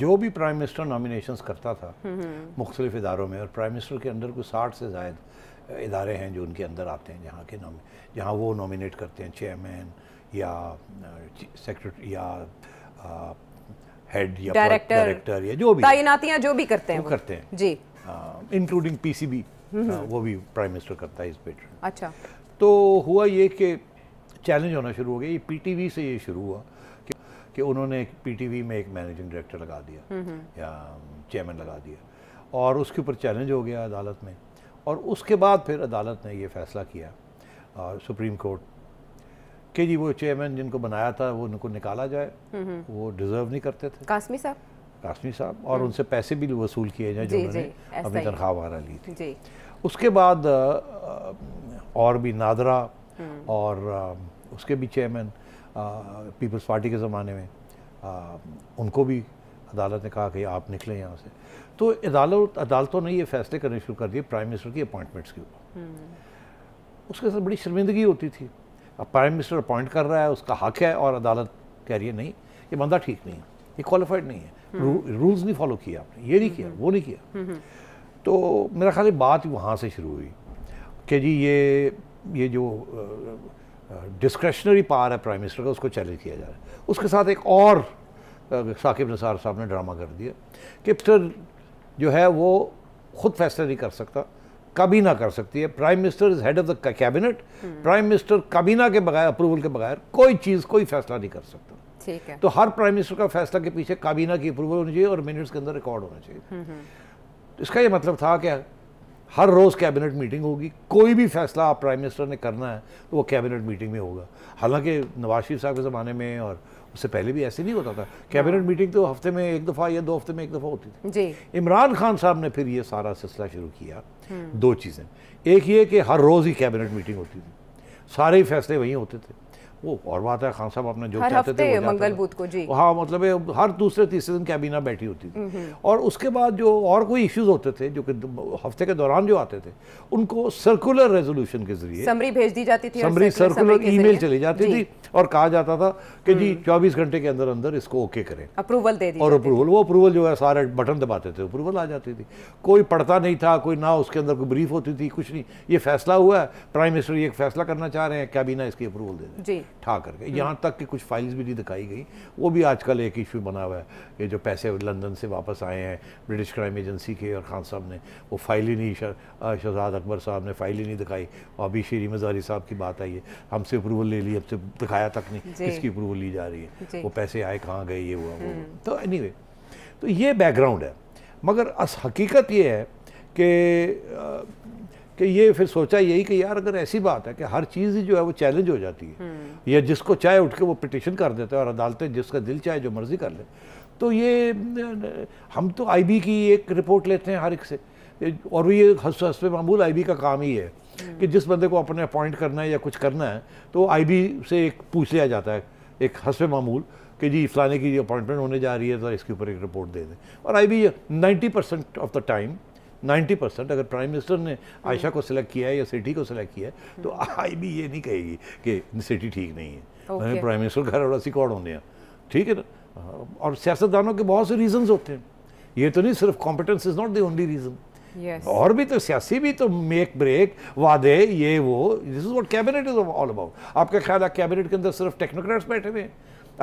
जो भी प्राइम मिनिस्टर नॉमिनेशंस करता था मुख्तलिफ इदारों में, और प्राइम मिनिस्टर के अंदर कुछ साठ से ज़ायद इदारे हैं जो उनके अंदर आते हैं, जहाँ के नाम जहाँ वो नॉमिनेट करते हैं चेयरमैन या सेक्रेटरी या हेड या डायरेक्टर या जो भी तैनातियाँ जो भी करते हैं वो करते हैं जी, इंक्लूडिंग पीसीबी वो भी प्राइम मिनिस्टर करता है इस पेट। अच्छा तो हुआ ये कि चैलेंज होना शुरू हो गया, ये पीटीवी से ये शुरू हुआ कि, कि उन्होंने पीटीवी में एक मैनेजिंग डायरेक्टर लगा दिया या चेयरमैन लगा दिया, और उसके ऊपर चैलेंज हो गया अदालत में, और उसके बाद फिर अदालत ने ये फैसला किया और सुप्रीम कोर्ट के जी वो चेयरमैन जिनको बनाया था वो उनको निकाला जाए, वो डिज़र्व नहीं करते थे कासमी साहब कासमी साहब, और उनसे पैसे भी वसूल किए जाए जो उन्होंने अपनी तनख्वाह वगैरह ली थी जी। उसके बाद और भी नादरा और उसके भी चेयरमैन पीपल्स पार्टी के ज़माने में उनको भी अदालत ने कहा कि आप निकलें यहाँ से, तो अदालत अदालतों ने ये फैसले करने शुरू कर दिए प्राइम मिनिस्टर की अपॉइंटमेंट्स के ऊपर। उसके साथ बड़ी शर्मिंदगी होती थी, अब प्राइम मिनिस्टर अपॉइंट कर रहा है उसका हक है, और अदालत कह रही है नहीं ये बंदा ठीक नहीं है, ये क्वालिफाइड नहीं है, रू, रूल्स नहीं फॉलो किया आपने, ये नहीं किया वो नहीं किया। तो मेरा ख्याल बात वहाँ से शुरू हुई कि जी ये ये जो डिस्क्रेशनरी पावर है प्राइम मिनिस्टर का उसको चैलेंज किया जा रहा है। उसके साथ एक और साकिब निसार साहब ने ड्रामा कर दिया कि फिर जो है वो खुद फैसला नहीं कर सकता, काबीना ना कर सकती है, prime minister is head of the cabinet, prime minister काबीना के बगैर अप्रूवल के बगैर कोई चीज़ कोई फैसला नहीं कर सकता, ठीक है, तो हर प्राइम मिनिस्टर का फैसला के पीछे काबीना की अप्रूवल होनी चाहिए और मिनट्स के अंदर रिकॉर्ड होना चाहिए। इसका ये मतलब था कि हर रोज़ कैबिनेट मीटिंग होगी, कोई भी फैसला आप प्राइम मिनिस्टर ने करना है तो वो कैबिनेट मीटिंग में होगा। हालांकि नवाज शरीफ साहब के ज़माने में और उससे पहले भी ऐसे नहीं होता था, कैबिनेट मीटिंग तो हफ्ते में एक दफ़ा या दो हफ्ते में एक दफ़ा होती थी। इमरान खान साहब ने फिर ये सारा सिलसिला शुरू किया, दो चीज़ें, एक ये कि हर रोज़ ही कैबिनेट मीटिंग होती थी, सारे ही फैसले वहीं होते थे, वो और बात है खान साहब आपने जो चाहते थे मंगल बुध को जी हाँ मतलब हर दूसरे तीसरे दिन कैबिना बैठी होती थी और उसके बाद जो और कोई इश्यूज होते थे जो कि हफ्ते के दौरान जो आते थे उनको सर्कुलर रेजोल्यूशन के जरिए समरी भेज दी जाती थी, समरी सर्कुलर ईमेल चली जाती थी और कहा जाता था कि जी चौबीस घंटे के अंदर अंदर इसको ओके करें, अप्रूवल दे दी और अप्रूवल वो अप्रूवल जो है सारे बटन दबाते थे अप्रूवल आ जाती थी। कोई पढ़ता नहीं था, कोई ना उसके अंदर कोई ब्रीफ होती थी, कुछ नहीं। ये फैसला हुआ है, प्राइम मिनिस्टर ये फैसला करना चाह रहे हैं, कैबिना इसकी अप्रूवल दे दें ठा करके। यहाँ तक कि कुछ फाइल्स भी नहीं दिखाई गई, वो भी आजकल एक इशू बना हुआ है कि जो पैसे लंदन से वापस आए हैं ब्रिटिश क्राइम एजेंसी के और खान साहब ने वो फाइल ही नहीं, शहजाद अकबर साहब ने फाइल ही नहीं दिखाई। अभी शेरी मजारी साहब की बात आई है, हमसे अप्रूवल ले ली, हमसे दिखाया तक नहीं, किसकी अप्रूवल ली जा रही है, वो पैसे आए कहाँ गए, ये हुआ वो। तो एनी वे तो ये बैकग्राउंड है, मगर अस हकीकत ये है कि कि ये फिर सोचा यही कि यार अगर ऐसी बात है कि हर चीज़ ही जो है वो चैलेंज हो जाती है या जिसको चाहे उठ के वो पिटिशन कर देता है और अदालतें जिसका दिल चाहे जो मर्जी कर ले, तो ये हम तो आई बी की एक रिपोर्ट लेते हैं हर एक से और ये हंसते हंसते मामूल आई बी का काम ही है कि जिस बंदे को अपने अपॉइंट करना है या कुछ करना है तो आई बी से एक पूछ लिया जाता है एक हंसते मामूल कि जी फलाने की अपॉइंटमेंट होने जा रही है तो इसके ऊपर एक रिपोर्ट दे दें। और I B ninety percent of the time ninety percent अगर प्राइम मिनिस्टर ने आयशा को सिलेक्ट किया है या सिटी को सिलेक्ट किया है तो आई भी ये नहीं कहेगी कि सिटी ठीक नहीं है, मैंने okay. प्राइम मिनिस्टर घर और सिकॉर्ड होने हैं, ठीक है ना। और सियासतदानों के बहुत से रीजंस होते हैं, ये तो नहीं सिर्फ competence is not the only reason, Yes. और भी तो सियासी भी तो मेक ब्रेक वादे ये वो, this is what cabinet is all about. आपका ख्याल है कैबिनेट के अंदर सिर्फ टेक्नोक्रेट्स बैठे हुए हैं?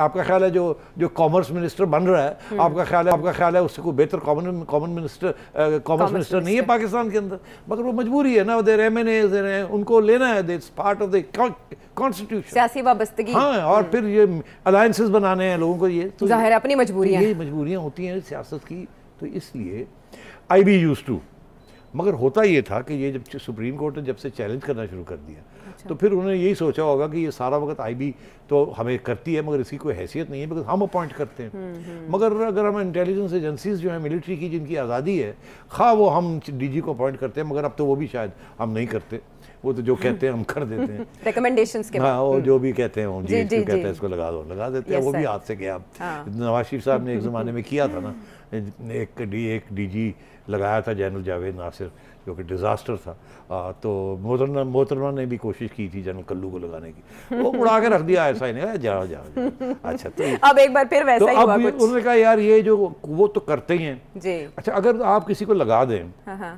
आपका ख्याल है जो जो कॉमर्स मिनिस्टर बन रहा है, आपका ख्याल है आपका ख्याल है उससे कोई बेहतर common common minister commerce minister नहीं है पाकिस्तान के अंदर, मगर वो मजबूरी है ना, देर एमएनए देर है, उनको लेना है, that's part of the constitution, सियासी वाबस्तगी। हाँ, और फिर ये अलायंसेस बनाने हैं लोगों को, ये तो जाहिर है अपनी मजबूरियां, ये मजबूरियां होती हैं सियासत की। तो इसलिए आई बी यूज टू, मगर होता ये था कि ये जब सुप्रीम कोर्ट ने जब से चैलेंज करना शुरू कर दिया अच्छा। तो फिर उन्होंने यही सोचा होगा कि ये सारा वक्त आईबी तो हमें करती है मगर इसकी कोई हैसियत नहीं है बिकॉज हम अपॉइंट करते हैं, मगर अगर हम इंटेलिजेंस एजेंसीज जो है मिलिट्री की जिनकी आज़ादी है खा वो हम डीजी को अपॉइंट करते हैं, मगर अब तो वो भी शायद हम नहीं करते, वो तो जो कहते हैं हम कर देते हैं रिकमेंडेशंस के, हाँ वो जो भी कहते हैं हम जी जी कहते हैं इसको लगा दो लगा देते हैं, वो भी हाथ से गया। नवाज शरीफ साहब ने एक ज़माने में किया था ना, एक डी एक डीजी लगाया था जनरल जावेद नासिर जो कि डिज़ास्टर था, आ, तो मोहतरमा मोहतरमा ने भी कोशिश की थी जनरल कल्लू को लगाने की, वो उड़ा के रख दिया ऐसा ही नहीं जाओ जाओ अच्छा। तो अब एक बार फिर वैसा तो ही हुआ कुछ, उन्होंने कहा यार ये जो वो तो करते ही हैं जी। अच्छा अगर आप किसी को लगा दें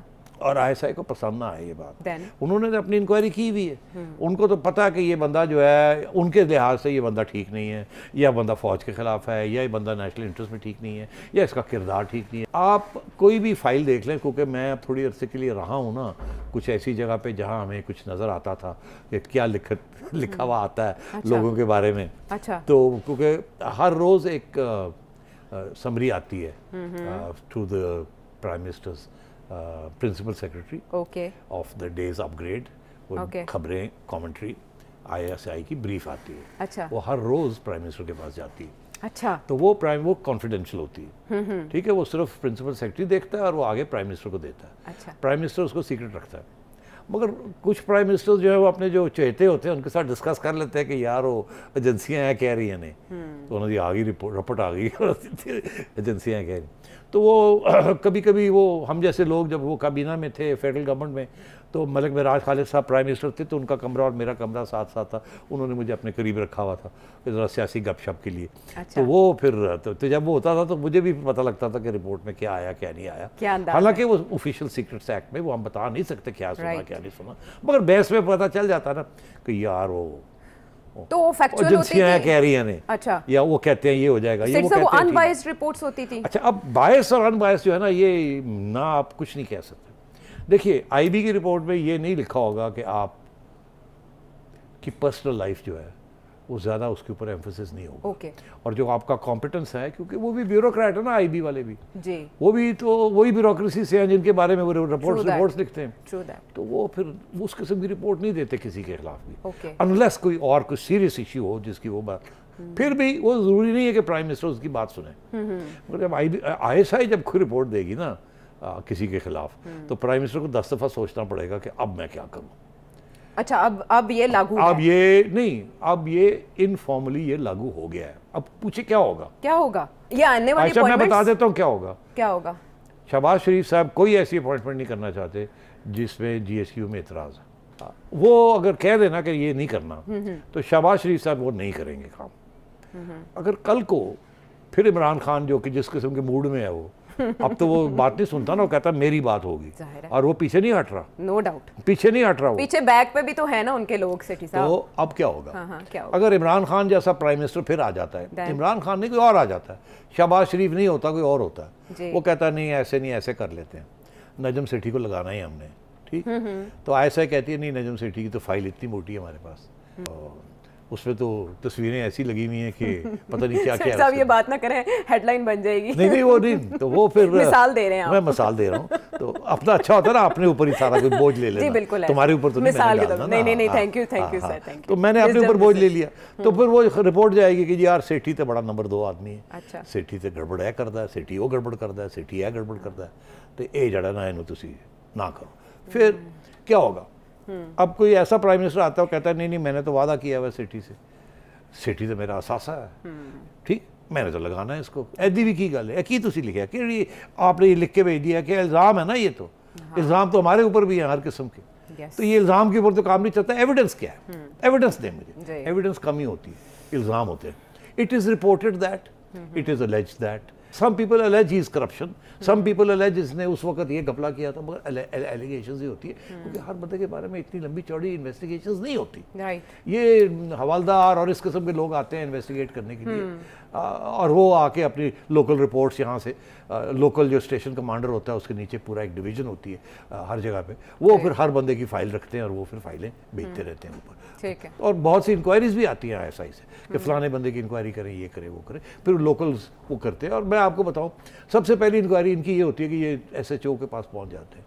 और आईएसआई को पसंद ना आए ये बात, उन्होंने अपनी इंक्वायरी की हुई है, उनको तो पता है कि ये बंदा जो है उनके लिहाज से ये बंदा ठीक नहीं है, या बंदा फौज के खिलाफ है, या ये बंदा नेशनल इंटरेस्ट में ठीक नहीं है, या इसका किरदार ठीक नहीं है। आप कोई भी फाइल देख लें, क्योंकि मैं अब थोड़ी अरसे के लिए रहा हूँ ना कुछ ऐसी जगह पर जहाँ हमें कुछ नज़र आता था कि क्या लिखत लिखा हुआ आता है लोगों के बारे में, तो क्योंकि हर रोज़ एक समरी आती है to the prime minister's principal secretary of the days upgrade, वो खबरें कमेंट्री आईएसआई की ब्रीफ आती है अच्छा। वो हर रोज प्राइम मिनिस्टर के पास जाती है अच्छा, तो वो प्राइम वो कॉन्फिडेंशियल होती है ठीक है, वो सिर्फ प्रिंसिपल सेक्रेटरी देखता है और वो आगे प्राइम मिनिस्टर को देता है अच्छा। प्राइम मिनिस्टर उसको सीक्रेट रखता है, मगर कुछ प्राइम मिनिस्टर जो है वो अपने जो चहेते होते हैं उनके साथ डिस्कस कर लेते हैं कि यार वो एजेंसियाँ हैं कह रही हैं नहीं, तो उन्होंने आ गई रिपोर्ट रपट आ गई एजेंसियाँ कह रही, तो वो कभी कभी वो हम जैसे लोग जब वो काबीना में थे फेडरल गवर्नमेंट में तो मलिक महराज खालिद साहब प्राइम मिनिस्टर थे, तो उनका कमरा और मेरा कमरा साथ साथ था, उन्होंने मुझे अपने करीब रखा हुआ था ज़रा सियासी गपशप के लिए अच्छा। तो वो फिर तो, तो जब वो होता था तो मुझे भी पता लगता था कि रिपोर्ट में क्या आया क्या नहीं आया, हालांकि वो ऑफिशियल सीक्रेट्स एक्ट में वो हम बता नहीं सकते क्या सुना क्या नहीं सुना, मगर बहस में पता चल जाता ना कि यार वो तो फैक्चुअल होती है कह रही है अच्छा, या वो कहते हैं ये हो जाएगा ये वो कहते हैं, अनबायस्ड रिपोर्ट्स होती थी अच्छा। अब बायस और अनबायस जो है ना ये ना आप कुछ नहीं कह सकते। देखिए आईबी की रिपोर्ट में ये नहीं लिखा होगा कि आप की पर्सनल लाइफ जो है वो ज़्यादा उसके ऊपर एम्फोसिस नहीं होगा okay. और जो आपका कॉम्पिटेंस है, क्योंकि वो भी ब्यूरोक्रेट है ना आईबी वाले भी जी, वो भी तो वही ब्यूरोक्रेसी से हैं जिनके बारे में वो रिपोर्ट्स रिपोर्ट्स लिखते हैं, तो वो फिर वो उस किस्म की रिपोर्ट नहीं देते किसी के खिलाफ भी, अनलेस okay. कोई और कोई सीरियस इशू हो जिसकी वो बात hmm. फिर भी वो ज़रूरी नहीं है कि प्राइम मिनिस्टर उसकी बात सुने hmm. मगर जब आई बी आई एस आई जब कोई रिपोर्ट देगी ना आ, किसी के खिलाफ तो प्राइम मिनिस्टर को दस दफ़ा सोचना पड़ेगा कि अब मैं क्या करूँ, अच्छा, अब अब ये लागू अब है। ये नहीं, अब ये इनफॉर्मली ये लागू हो गया है। अब पूछे क्या होगा, क्या होगा ये आने वाली अच्छा, मैं बता देता हूँ क्या होगा। क्या होगा? शहबाज शरीफ साहब कोई ऐसी अपॉइंटमेंट नहीं करना चाहते जिसमें जीएसयू में इतराज़ है। वो अगर कह देना कि ये नहीं करना, तो शहबाज शरीफ साहब वो नहीं करेंगे काम। अगर कल को फिर इमरान खान, जो कि जिस किस्म के मूड में है वो, अब तो वो बात नहीं सुनता ना, वो कहता मेरी बात होगी, और वो पीछे नहीं हट रहा। नो डाउट, पीछे नहीं हट रहा, वो पीछे बैक पे भी तो है ना उनके लोग सेठी साहब। तो अब क्या होगा? हाँ, हाँ, क्या होगा अगर इमरान खान जैसा प्राइम मिनिस्टर फिर आ जाता है? इमरान खान नहीं, कोई और आ जाता है। शहबाज शरीफ नहीं होता, कोई और होता है। वो कहता नहीं ऐसे नहीं, ऐसे कर लेते हैं, नजम सेठी को लगाना ही हमने, ठीक। तो आयशा कहती है नहीं, नजम सेठी की तो फाइल इतनी मोटी है हमारे पास, उसमें तो तस्वीरें ऐसी लगी हुई हैं कि पता नहीं क्या क्या। ये बात ना करें, हेडलाइन बन जाएगी। नहीं नहीं, वो नहीं, तो वो फिर मिसाल दे रहे हैं आप। मैं मिसाल दे रहा हूँ। तो अपना अच्छा होता ना, अपने ऊपर ही सारा कुछ बोझ ले लेना। बिल्कुल, तुम्हारे ऊपर तो नहीं। नहीं नहीं, thank you thank you sir, thank you. तो मैंने अपने ऊपर बोझ ले लिया। तो फिर वो रिपोर्ट जाएगी कि यार सेठी तो बड़ा नंबर दो आदमी है, सेठी तो गड़बड़ है करता है, सेठी वो गड़बड़ करता है, सेठी यह गड़बड़ करता है, तो ये जड़ा ना इनू तुम ना करो। फिर क्या होगा? अब कोई ऐसा प्राइम मिनिस्टर आता है, कहता है नहीं नहीं, मैंने तो वादा किया हुआ सिटी से, सिटी तो मेरा असासा है, ठीक, मैंने तो लगाना है इसको। ऐसी भी की गल है कि तुसी लिखा कि आपने ये लिख के भेज दिया कि इल्ज़ाम है ना, ये तो इल्ज़ाम तो हमारे ऊपर भी है हर किस्म के। तो ये इल्ज़ाम के ऊपर तो काम नहीं चलता। एविडेंस क्या है? एविडेंस दें मुझे। एविडेंस कमी होती है, इल्ज़ाम होते हैं। It is reported that, it is alleged that, some people allege is corruption, some people allege इसने उस वक्त ये घपला किया था, मगर एलिगेशन ही होती है, क्योंकि हर बंदे के बारे में इतनी लंबी चौड़ी इन्वेस्टिगेशन नहीं होती। ये हवालदार और इस किस्म के लोग आते हैं इन्वेस्टिगेट करने के लिए, और वो आके अपनी लोकल रिपोर्ट्स यहाँ से, लोकल जो स्टेशन कमांडर होता है उसके नीचे पूरा एक डिवीजन होती है हर जगह पे, वो फिर हर बंदे की फाइल रखते हैं और वो फिर फाइलें बेचते रहते हैं ऊपर, ठीक है। और बहुत सी इंक्वायरीज भी आती हैं ऐसा ही से कि फलाने बंदे की इंक्वायरी करें, ये करें, वो करें, फिर लोकल्स वो करते हैं। और मैं आपको बताऊँ, सबसे पहली इंक्वायरी इनकी ये होती है कि ये एस एच ओ के पास पहुँच जाते हैं,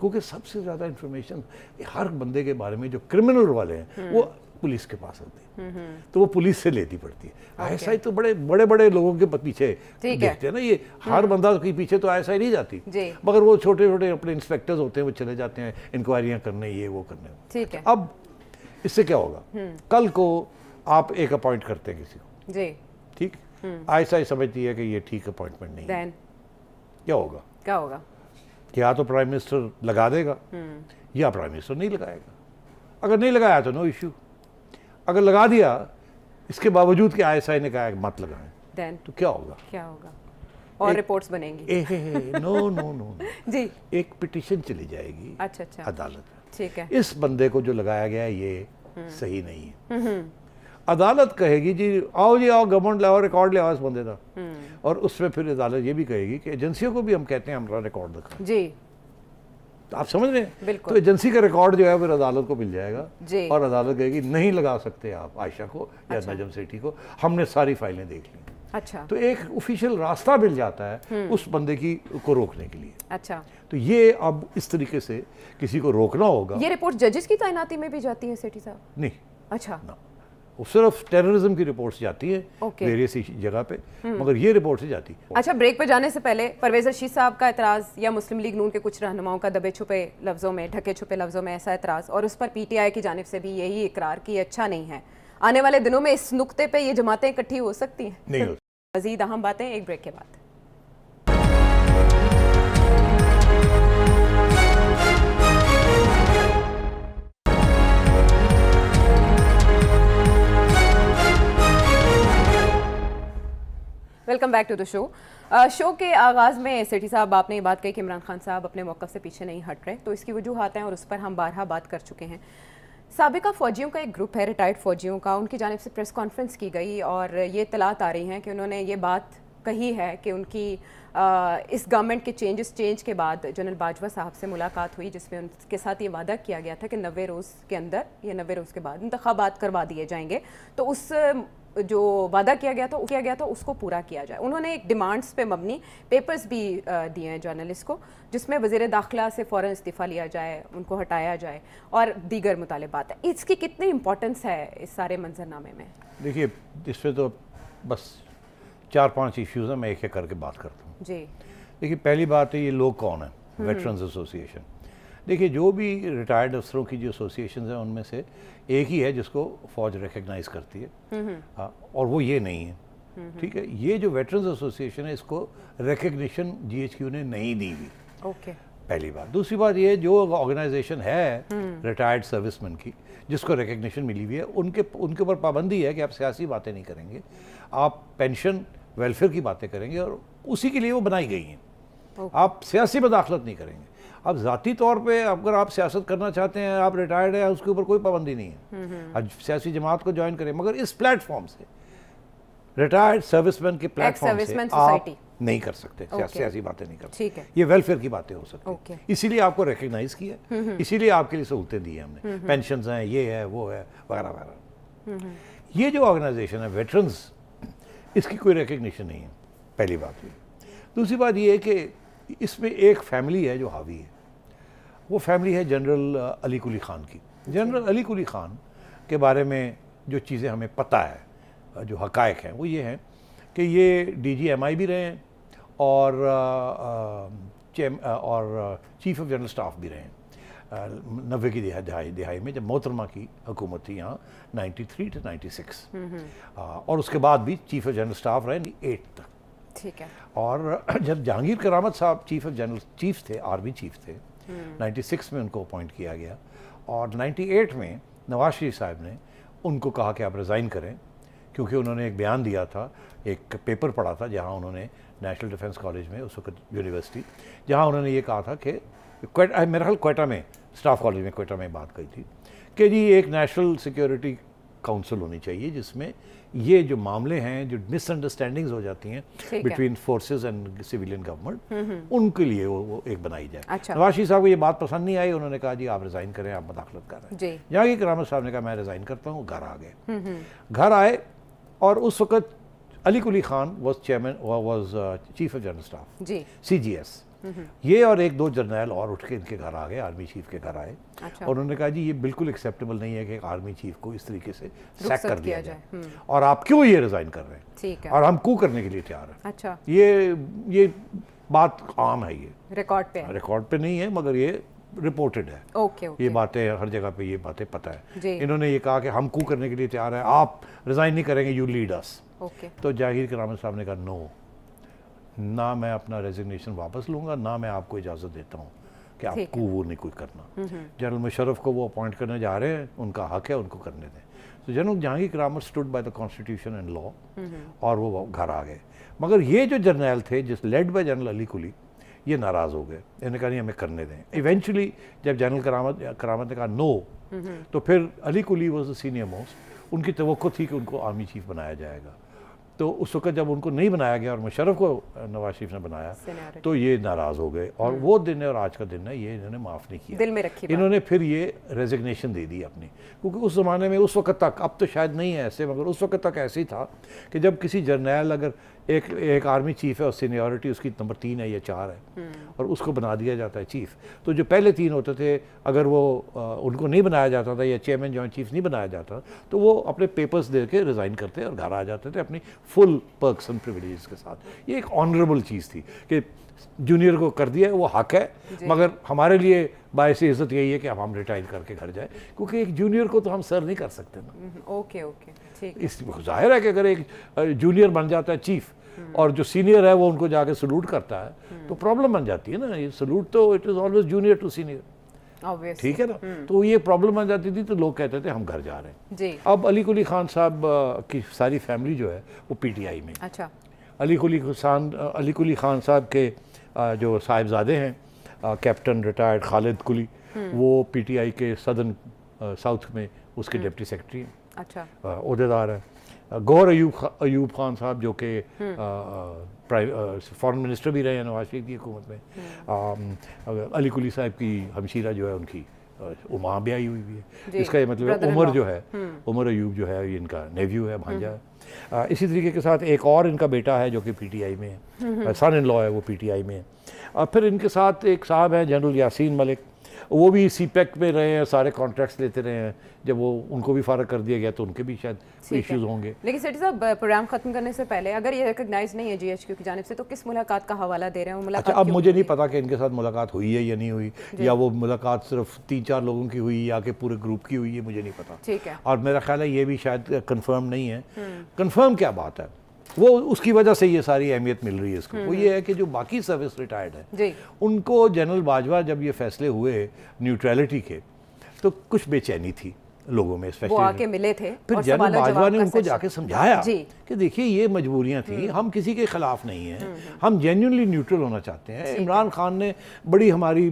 क्योंकि सबसे ज़्यादा इंफॉर्मेशन हर बंदे के बारे में जो क्रिमिनल वाले हैं वो पुलिस के पास होती है, तो वो पुलिस से लेती पड़ती है। आईएसआई तो बड़े बड़े बड़े लोगों के पीछे देखते हैं ना, ये हर बंदा के पीछे तो आईएसआई नहीं जाती, मगर वो छोटे छोटे अपने इंस्पेक्टर्स होते हैं, वो चले जाते हैं इंक्वायरियां करने, ये वो करने, ठीक है। अब इससे क्या होगा? कल को आप एक अपॉइंट करते हैं किसी को, जी ठीक, आईएसआई समझती है कि ये ठीक अपॉइंटमेंट नहीं है, क्या होगा? क्या होगा? या तो प्राइम मिनिस्टर लगा देगा या प्राइम मिनिस्टर नहीं लगाएगा। अगर नहीं लगाया तो नो इश्यू, अगर लगा दिया इसके बावजूद कि आईएसआई ने कहा मत लगाएं, तो क्या होगा? क्या होगा? और एक, रिपोर्ट्स बनेंगी। Uh, uh, uh, no no no जी, एक पिटिशन चली जाएगी। अच्छा अच्छा, अदालत में, ठीक है, इस बंदे को जो लगाया गया है ये सही नहीं है। अदालत कहेगी जी आओ जी आओ, गवर्नमेंट लाओ, रिकॉर्ड ले आओ इस बंदे का। और उसमें फिर अदालत ये भी कहेगी कि एजेंसियों को भी हम कहते हैं हमारा रिकॉर्ड दिखाओ जी, आप समझ रहे हैं? तो एजेंसी का रिकॉर्ड जो है फिर अदालत को मिल जाएगा, और अदालत कहेगी नहीं लगा सकते आप आयशा को या अच्छा। नजम सेठी को, हमने सारी फाइलें देख ली। अच्छा, तो एक ऑफिशियल रास्ता मिल जाता है उस बंदे की को रोकने के लिए। अच्छा, तो ये अब इस तरीके से किसी को रोकना होगा। ये रिपोर्ट जजेस की तैनाती में भी जाती है सेठी साहब? नहीं, अच्छा, सिर्फ टेररिज्म की रिपोर्ट्स जाती है वेरियस जगह पे, मगर ये रिपोर्ट से जाती है। अच्छा, ब्रेक पर जाने से पहले परवेज रशीद साहब का एतराज़ या मुस्लिम लीग नून के कुछ रहनुमाओं का दबे छुपे लफ्ज़ों में, ढके छुपे लफ्ज़ों में ऐसा एतराज़, और उस पर पी टी आई की जानिब से भी यही इकरार कि अच्छा नहीं है। आने वाले दिनों में इस नुकते पर ये जमातें इकट्ठी हो सकती हैं? नहीं हो। मज़ीद अहम बातें एक ब्रेक के बाद। Welcome back to the show. Show के आगाज़ में सेठी साहब आपने ये बात कही कि इमरान खान साहब अपने मौक़िफ़ से पीछे नहीं हट रहे, तो इसकी वजूहात हैं और उस पर हम बारहा बात कर चुके हैं। साबिका फ़ौजियों का एक ग्रुप है, रिटायर्ड फ़ौजियों का, उनकी जानिब से प्रेस कॉन्फ्रेंस की गई और ये तलात आ रही हैं कि उन्होंने ये बात कही है कि उनकी आ, इस गवर्नमेंट के चेंजेस चेंज के बाद जनरल बाजवा साहब से मुलाकात हुई, जिसमें उनके साथ ये वादा किया गया था कि नब्बे रोज़ के अंदर या नब्बे रोज़ के बाद इंतखाबात करवा दिए जाएंगे। तो उस जो वादा किया गया था किया गया था उसको पूरा किया जाए। उन्होंने एक डिमांड्स पे मबनी पेपर्स भी दिए हैं जर्नलिस्ट को, जिसमें वज़ीर दाखिला से फ़ौरन इस्तीफ़ा लिया जाए, उनको हटाया जाए और दीगर मुतालबात है। इसकी कितनी इम्पोर्टेंस है इस सारे मंजरनामे में? देखिए, इस पर तो बस चार पांच इश्यूज़ हैं, मैं एक एक करके बात करता हूँ जी। देखिए, पहली बात है ये लोग कौन है, वेटरन्स एसोसिएशन। देखिए, जो भी रिटायर्ड अफसरों की जो एसोसिएशन हैं उनमें से एक ही है जिसको फ़ौज रिकगनाइज़ करती है, आ, और वो ये नहीं है। ठीक है, ये जो वेटरन्स एसोसिएशन है इसको रिकगनीशन जीएचक्यू ने नहीं दी हुई। ओके, पहली बात। दूसरी बात, ये जो ऑर्गेनाइजेशन है रिटायर्ड सर्विसमैन की जिसको रिकगनीशन मिली हुई है, उनके उनके ऊपर पाबंदी है कि आप सियासी बातें नहीं करेंगे, आप पेंशन वेलफेयर की बातें करेंगे, और उसी के लिए वो बनाई गई हैं। okay. आप सियासी मदाखलत नहीं करेंगे। अब ज़ाती तौर पे अगर आप सियासत करना चाहते हैं, आप रिटायर्ड हैं, उसके ऊपर कोई पाबंदी नहीं है, आज सियासी जमात को ज्वाइन करें, मगर इस प्लेटफॉर्म से, रिटायर्ड सर्विसमैन के प्लेटफॉर्म से आप नहीं कर सकते, सियासी बातें नहीं कर सकते, ये वेलफेयर की बातें हो सकती है। इसीलिए आपको रिकगनाइज़ किया, इसीलिए आपके लिए सहूलतें दी हैं हमने, पेंशन हैं, ये है, वो है, वगैरह वगैरह। ये जो ऑर्गेनाइजेशन है वेटरन्स, इसकी कोई रिकगनीशन नहीं है, पहली बात ये। दूसरी बात ये है कि इसमें एक फैमिली है जो हावी है, वो फैमिली है जनरल अली कुली खान की। जनरल अली कुली खान के बारे में जो चीज़ें हमें पता है, जो हकायक हैं, वो ये हैं कि ये डीजी एमआई भी रहे हैं और आ, और चीफ ऑफ जनरल स्टाफ भी रहे हैं नब्बे की दिहाई दिहाई में, जब मोहतरमा की हुकूमत थी यहाँ ninety three to ninety six, और उसके बाद भी चीफ ऑफ जनरल स्टाफ रहे एट तक। ठीक है। और जब जहांगीर करामत साहब चीफ ऑफ जनरल चीफ थे, आर्मी चीफ थे, नाइन्टी सिक्स में उनको अपॉइंट किया गया, और नाइन्टी एट में नवाज शरीफ साहब ने उनको कहा कि आप रिज़ाइन करें, क्योंकि उन्होंने एक बयान दिया था, एक पेपर पढ़ा था जहाँ उन्होंने नेशनल डिफेंस कॉलेज में, उस वक्त यूनिवर्सिटी, जहाँ उन्होंने ये कहा था कि क्वेटा, मेरा ख्याल क्वेटा में, स्टाफ कॉलेज में क्वेटा में बात कही थी कि जी एक नेशनल सिक्योरिटी काउंसिल होनी चाहिए जिसमें ये जो मामले हैं, जो मिसअंडरस्टैंडिंग्स हो जाती हैं between forces and civilian government, उनके लिए वो, वो एक बनाई जाए। अच्छा। नवाज शरीफ साहब को ये बात पसंद नहीं आई, उन्होंने कहा जी आप रिज़ाइन करें, आप मुदाखलत कर रहे हैं। जहांगीर करामत साहब ने कहा मैं रिज़ाइन करता हूँ, घर आ गए। घर आए और उस वक्त अली कुली Khan was chairman, was chief of general staff C G S. ये और एक दो जर्नल और उठ के इनके घर आ गए, आर्मी चीफ के घर आए। अच्छा। और उन्होंने कहा जी ये बिल्कुल एक्सेप्टेबल नहीं है कि एक आर्मी चीफ को इस तरीके से सैक कर दिया जाए, जाए। और आप क्यों ये रिज़ाइन कर रहे हैं? ठीक है। और हम कू करने के लिए तैयार हैं। अच्छा। ये ये बात आम है, ये रिकॉर्ड पे रिकॉर्ड पे नहीं है मगर ये रिपोर्टेड है। Okay, okay. ये बातें हर जगह पे ये बातें पता है। इन्होंने ये कहा कि हम कू करने के लिए तैयार हैं, आप रिज़ाइन नहीं करेंगे, यू लीड अस। तो जहांगीर करामत साहब ने कहा नो, ना मैं अपना रेजिग्नेशन वापस लूँगा, ना मैं आपको इजाज़त देता हूँ कि आपको वो नहीं कोई करना। जनरल मुशर्रफ को वो अपॉइंट करने जा रहे हैं, उनका हक है, उनको करने दें। तो general Jahangir Karamat stood by the constitution and law, और वो घर आ गए। मगर ये जो जर्नल थे, जिस लेड बाय जनरल अली कुली, ये नाराज़ हो गए, इन्होंने कहा नहीं हमें करने दें। इवेंचुअली जब जनरल करामत करामत ने कहा नो, तो फिर अली कुली वॉज द सीनियर मोस्ट, उनकी तवक्को थी कि उनको आर्मी चीफ बनाया जाएगा। तो उस वक्त जब उनको नहीं बनाया गया और मुशर्रफ को नवाज शरीफ ने बनाया, तो ये नाराज़ हो गए। और वो दिन है और आज का दिन है, ये इन्होंने माफ़ नहीं किया, दिल में रखी। इन्होंने फिर ये रेजिग्नेशन दे दी अपनी, क्योंकि उस ज़माने में, उस वक्त तक, अब तो शायद नहीं है ऐसे, मगर उस वक्त तक ऐसे ही था कि जब किसी जर्नैल, अगर एक एक आर्मी चीफ है और सीनियरिटी उसकी नंबर तीन है या चार है, और उसको बना दिया जाता है चीफ, तो जो पहले तीन होते थे, अगर वो उनको नहीं बनाया जाता था या चेयरमैन जॉइंट चीफ नहीं बनाया जाता, तो वो अपने पेपर्स दे के रिज़ाइन करते और घर आ जाते थे अपनी फुल पर्क्स एंड प्रिविलेजेस के साथ। ये एक ऑनरेबल चीज़ थी कि जूनियर को कर दिया है, वो हक है, मगर हमारे लिए बायसे इज़्ज़त यही है कि अब हम रिटायर करके घर जाए, क्योंकि एक जूनियर को तो हम सर नहीं कर सकते ना। ओके, ओके, ठीक। इस जाहिर है कि अगर एक जूनियर बन जाता है चीफ और जो सीनियर है वो उनको जाके सलूट करता है, तो प्रॉब्लम बन जाती है ना। ये सलूट तो it is always junior to senior, ठीक है ना, तो ये प्रॉब्लम आ जाती थी। तो लोग कहते थे हम घर जा रहे हैं जी। अब अली कुली खान साहब की सारी फैमिली जो है वो पीटीआई में। अच्छा। अली कुली खान अली कुली खान साहब के जो साहिबजादे हैं, कैप्टन रिटायर्ड खालिद कुली, वो पीटीआई के सदर्न साउथ में उसके डिप्टी सेक्रेटरी हैं। अच्छा। ओहदेदार हैं। गौर अयूब अयूब खान साहब जो कि फॉरेन मिनिस्टर भी रहे हैं नवाज शरीफ की हुकूमत में। अली कुली साहब की हमशीरा जो है उनकी वहाँ भी आई हुई भी है। इसका ये मतलब उमर जो है, उमर अयूब जो है, ये इनका नेव्यू है, भांजा है। आ, इसी तरीके के साथ एक और इनका बेटा है जो कि पीटीआई में है, सन इन लॉ है, वो पीटीआई में है। और फिर इनके साथ एक साहब हैं जनरल यासीन मलिक, वो भी सी पैक में रहे हैं, सारे कॉन्ट्रैक्ट्स लेते रहे हैं, जब वो उनको भी फारग कर दिया गया तो उनके भी शायद इश्यूज होंगे। लेकिन सेठी साहब प्रोग्राम खत्म करने से पहले अगर ये रिकग्नाइज नहीं है जीएचक्यू की जानिब से तो किस मुलाकात का हवाला दे रहे हैं? मुलाकात अच्छा, अब मुझे नहीं पता कि इनके साथ मुलाकात हुई है या नहीं हुई, या वो मुलाकात सिर्फ तीन चार लोगों की हुई या कि पूरे ग्रुप की हुई है, मुझे नहीं पता। ठीक है, और मेरा ख्याल है ये भी शायद कन्फर्म नहीं है। कन्फर्म क्या बात है, वो उसकी वजह से ये सारी अहमियत मिल रही है इसको। वो ये है कि जो बाकी सर्विस रिटायर्ड है उनको जनरल बाजवा जब ये फैसले हुए न्यूट्रलिटी के तो कुछ बेचैनी थी लोगों में, स्पेशली वो आके मिले थे, फिर जनरल बाजवा ने उनको जाके समझाया कि देखिए ये मजबूरियां थी, हम किसी के खिलाफ नहीं हैं, हम जेन्युइनली न्यूट्रल होना चाहते हैं। इमरान खान ने बड़ी हमारी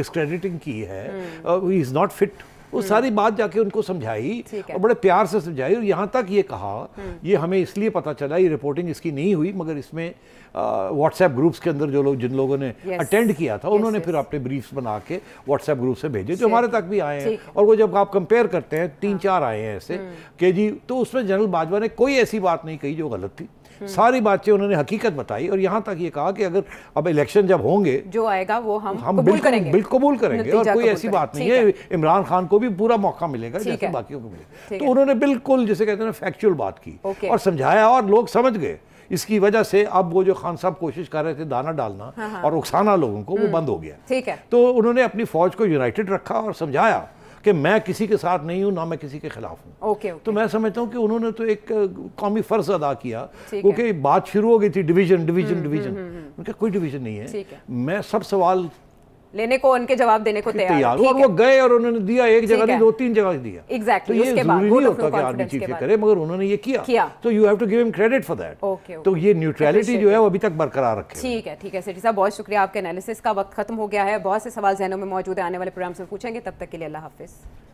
डिस्क्रेडिटिंग की है, ही इज़ नॉट फिट, वो सारी बात जाके उनको समझाई और बड़े प्यार से समझाई। और यहाँ तक ये कहा, ये हमें इसलिए पता चला, ये रिपोर्टिंग इसकी नहीं हुई मगर इसमें व्हाट्सएप ग्रुप्स के अंदर जो लोग जिन लोगों ने अटेंड किया था उन्होंने फिर अपने ब्रीफ्स बना के व्हाट्सएप ग्रुप से भेजे जो हमारे तक भी आए हैं। और वो जब आप कंपेयर करते हैं, तीन चार आए हैं ऐसे के जी, तो उसमें जनरल बाजवा ने कोई ऐसी बात नहीं कही जो गलत थी, सारी बातें उन्होंने हकीकत बताई। और यहाँ तक ये कहा कि अगर अब इलेक्शन जब होंगे जो आएगा वो हम हम बिल्कुल करेंगे, बिल्कुल कबूल करेंगे, और कोई ऐसी बात नहीं है, इमरान खान को भी पूरा मौका मिलेगा जैसे बाकियों को मिले। तो उन्होंने बिल्कुल जैसे कहते हैं फैक्चुअल बात की और समझाया और लोग समझ गए। इसकी वजह से अब वो जो खान साहब कोशिश कर रहे थे दाना डालना हाँ। और उकसाना लोगों को, वो बंद हो गया। ठीक है, तो उन्होंने अपनी फौज को यूनाइटेड रखा और समझाया कि मैं किसी के साथ नहीं हूँ, ना मैं किसी के खिलाफ हूँ। Okay, okay. तो मैं समझता हूँ कि उन्होंने तो एक कौमी फर्ज अदा किया, क्योंकि बात शुरू हो गई थी डिवीजन डिवीजन डिवीजन, उनका कोई डिवीजन नहीं है, मैं सब सवाल लेने को, उनके जवाब देने को तैयार। और वो गए और उन्होंने दिया, एक जगह नहीं दो तीन जगह दिया। एग्जैक्टली, तो ये जरूरी नहीं होता कि आदमी चीजें करे, मगर उन्होंने ये किया, तो you have to give him credit for that. तो ये न्यूट्रलिटी जो है वो अभी तक बरकरार रखे। ठीक है, ठीक है सेठी साहब, बहुत शुक्रिया आपके एनालिसिस का। वक्त खत्म हो गया है, बहुत से सवाल जहनों में मौजूद है, आने वाले प्रोग्राम से पूछेंगे। तब तक के लिए अल्लाह हाफिज।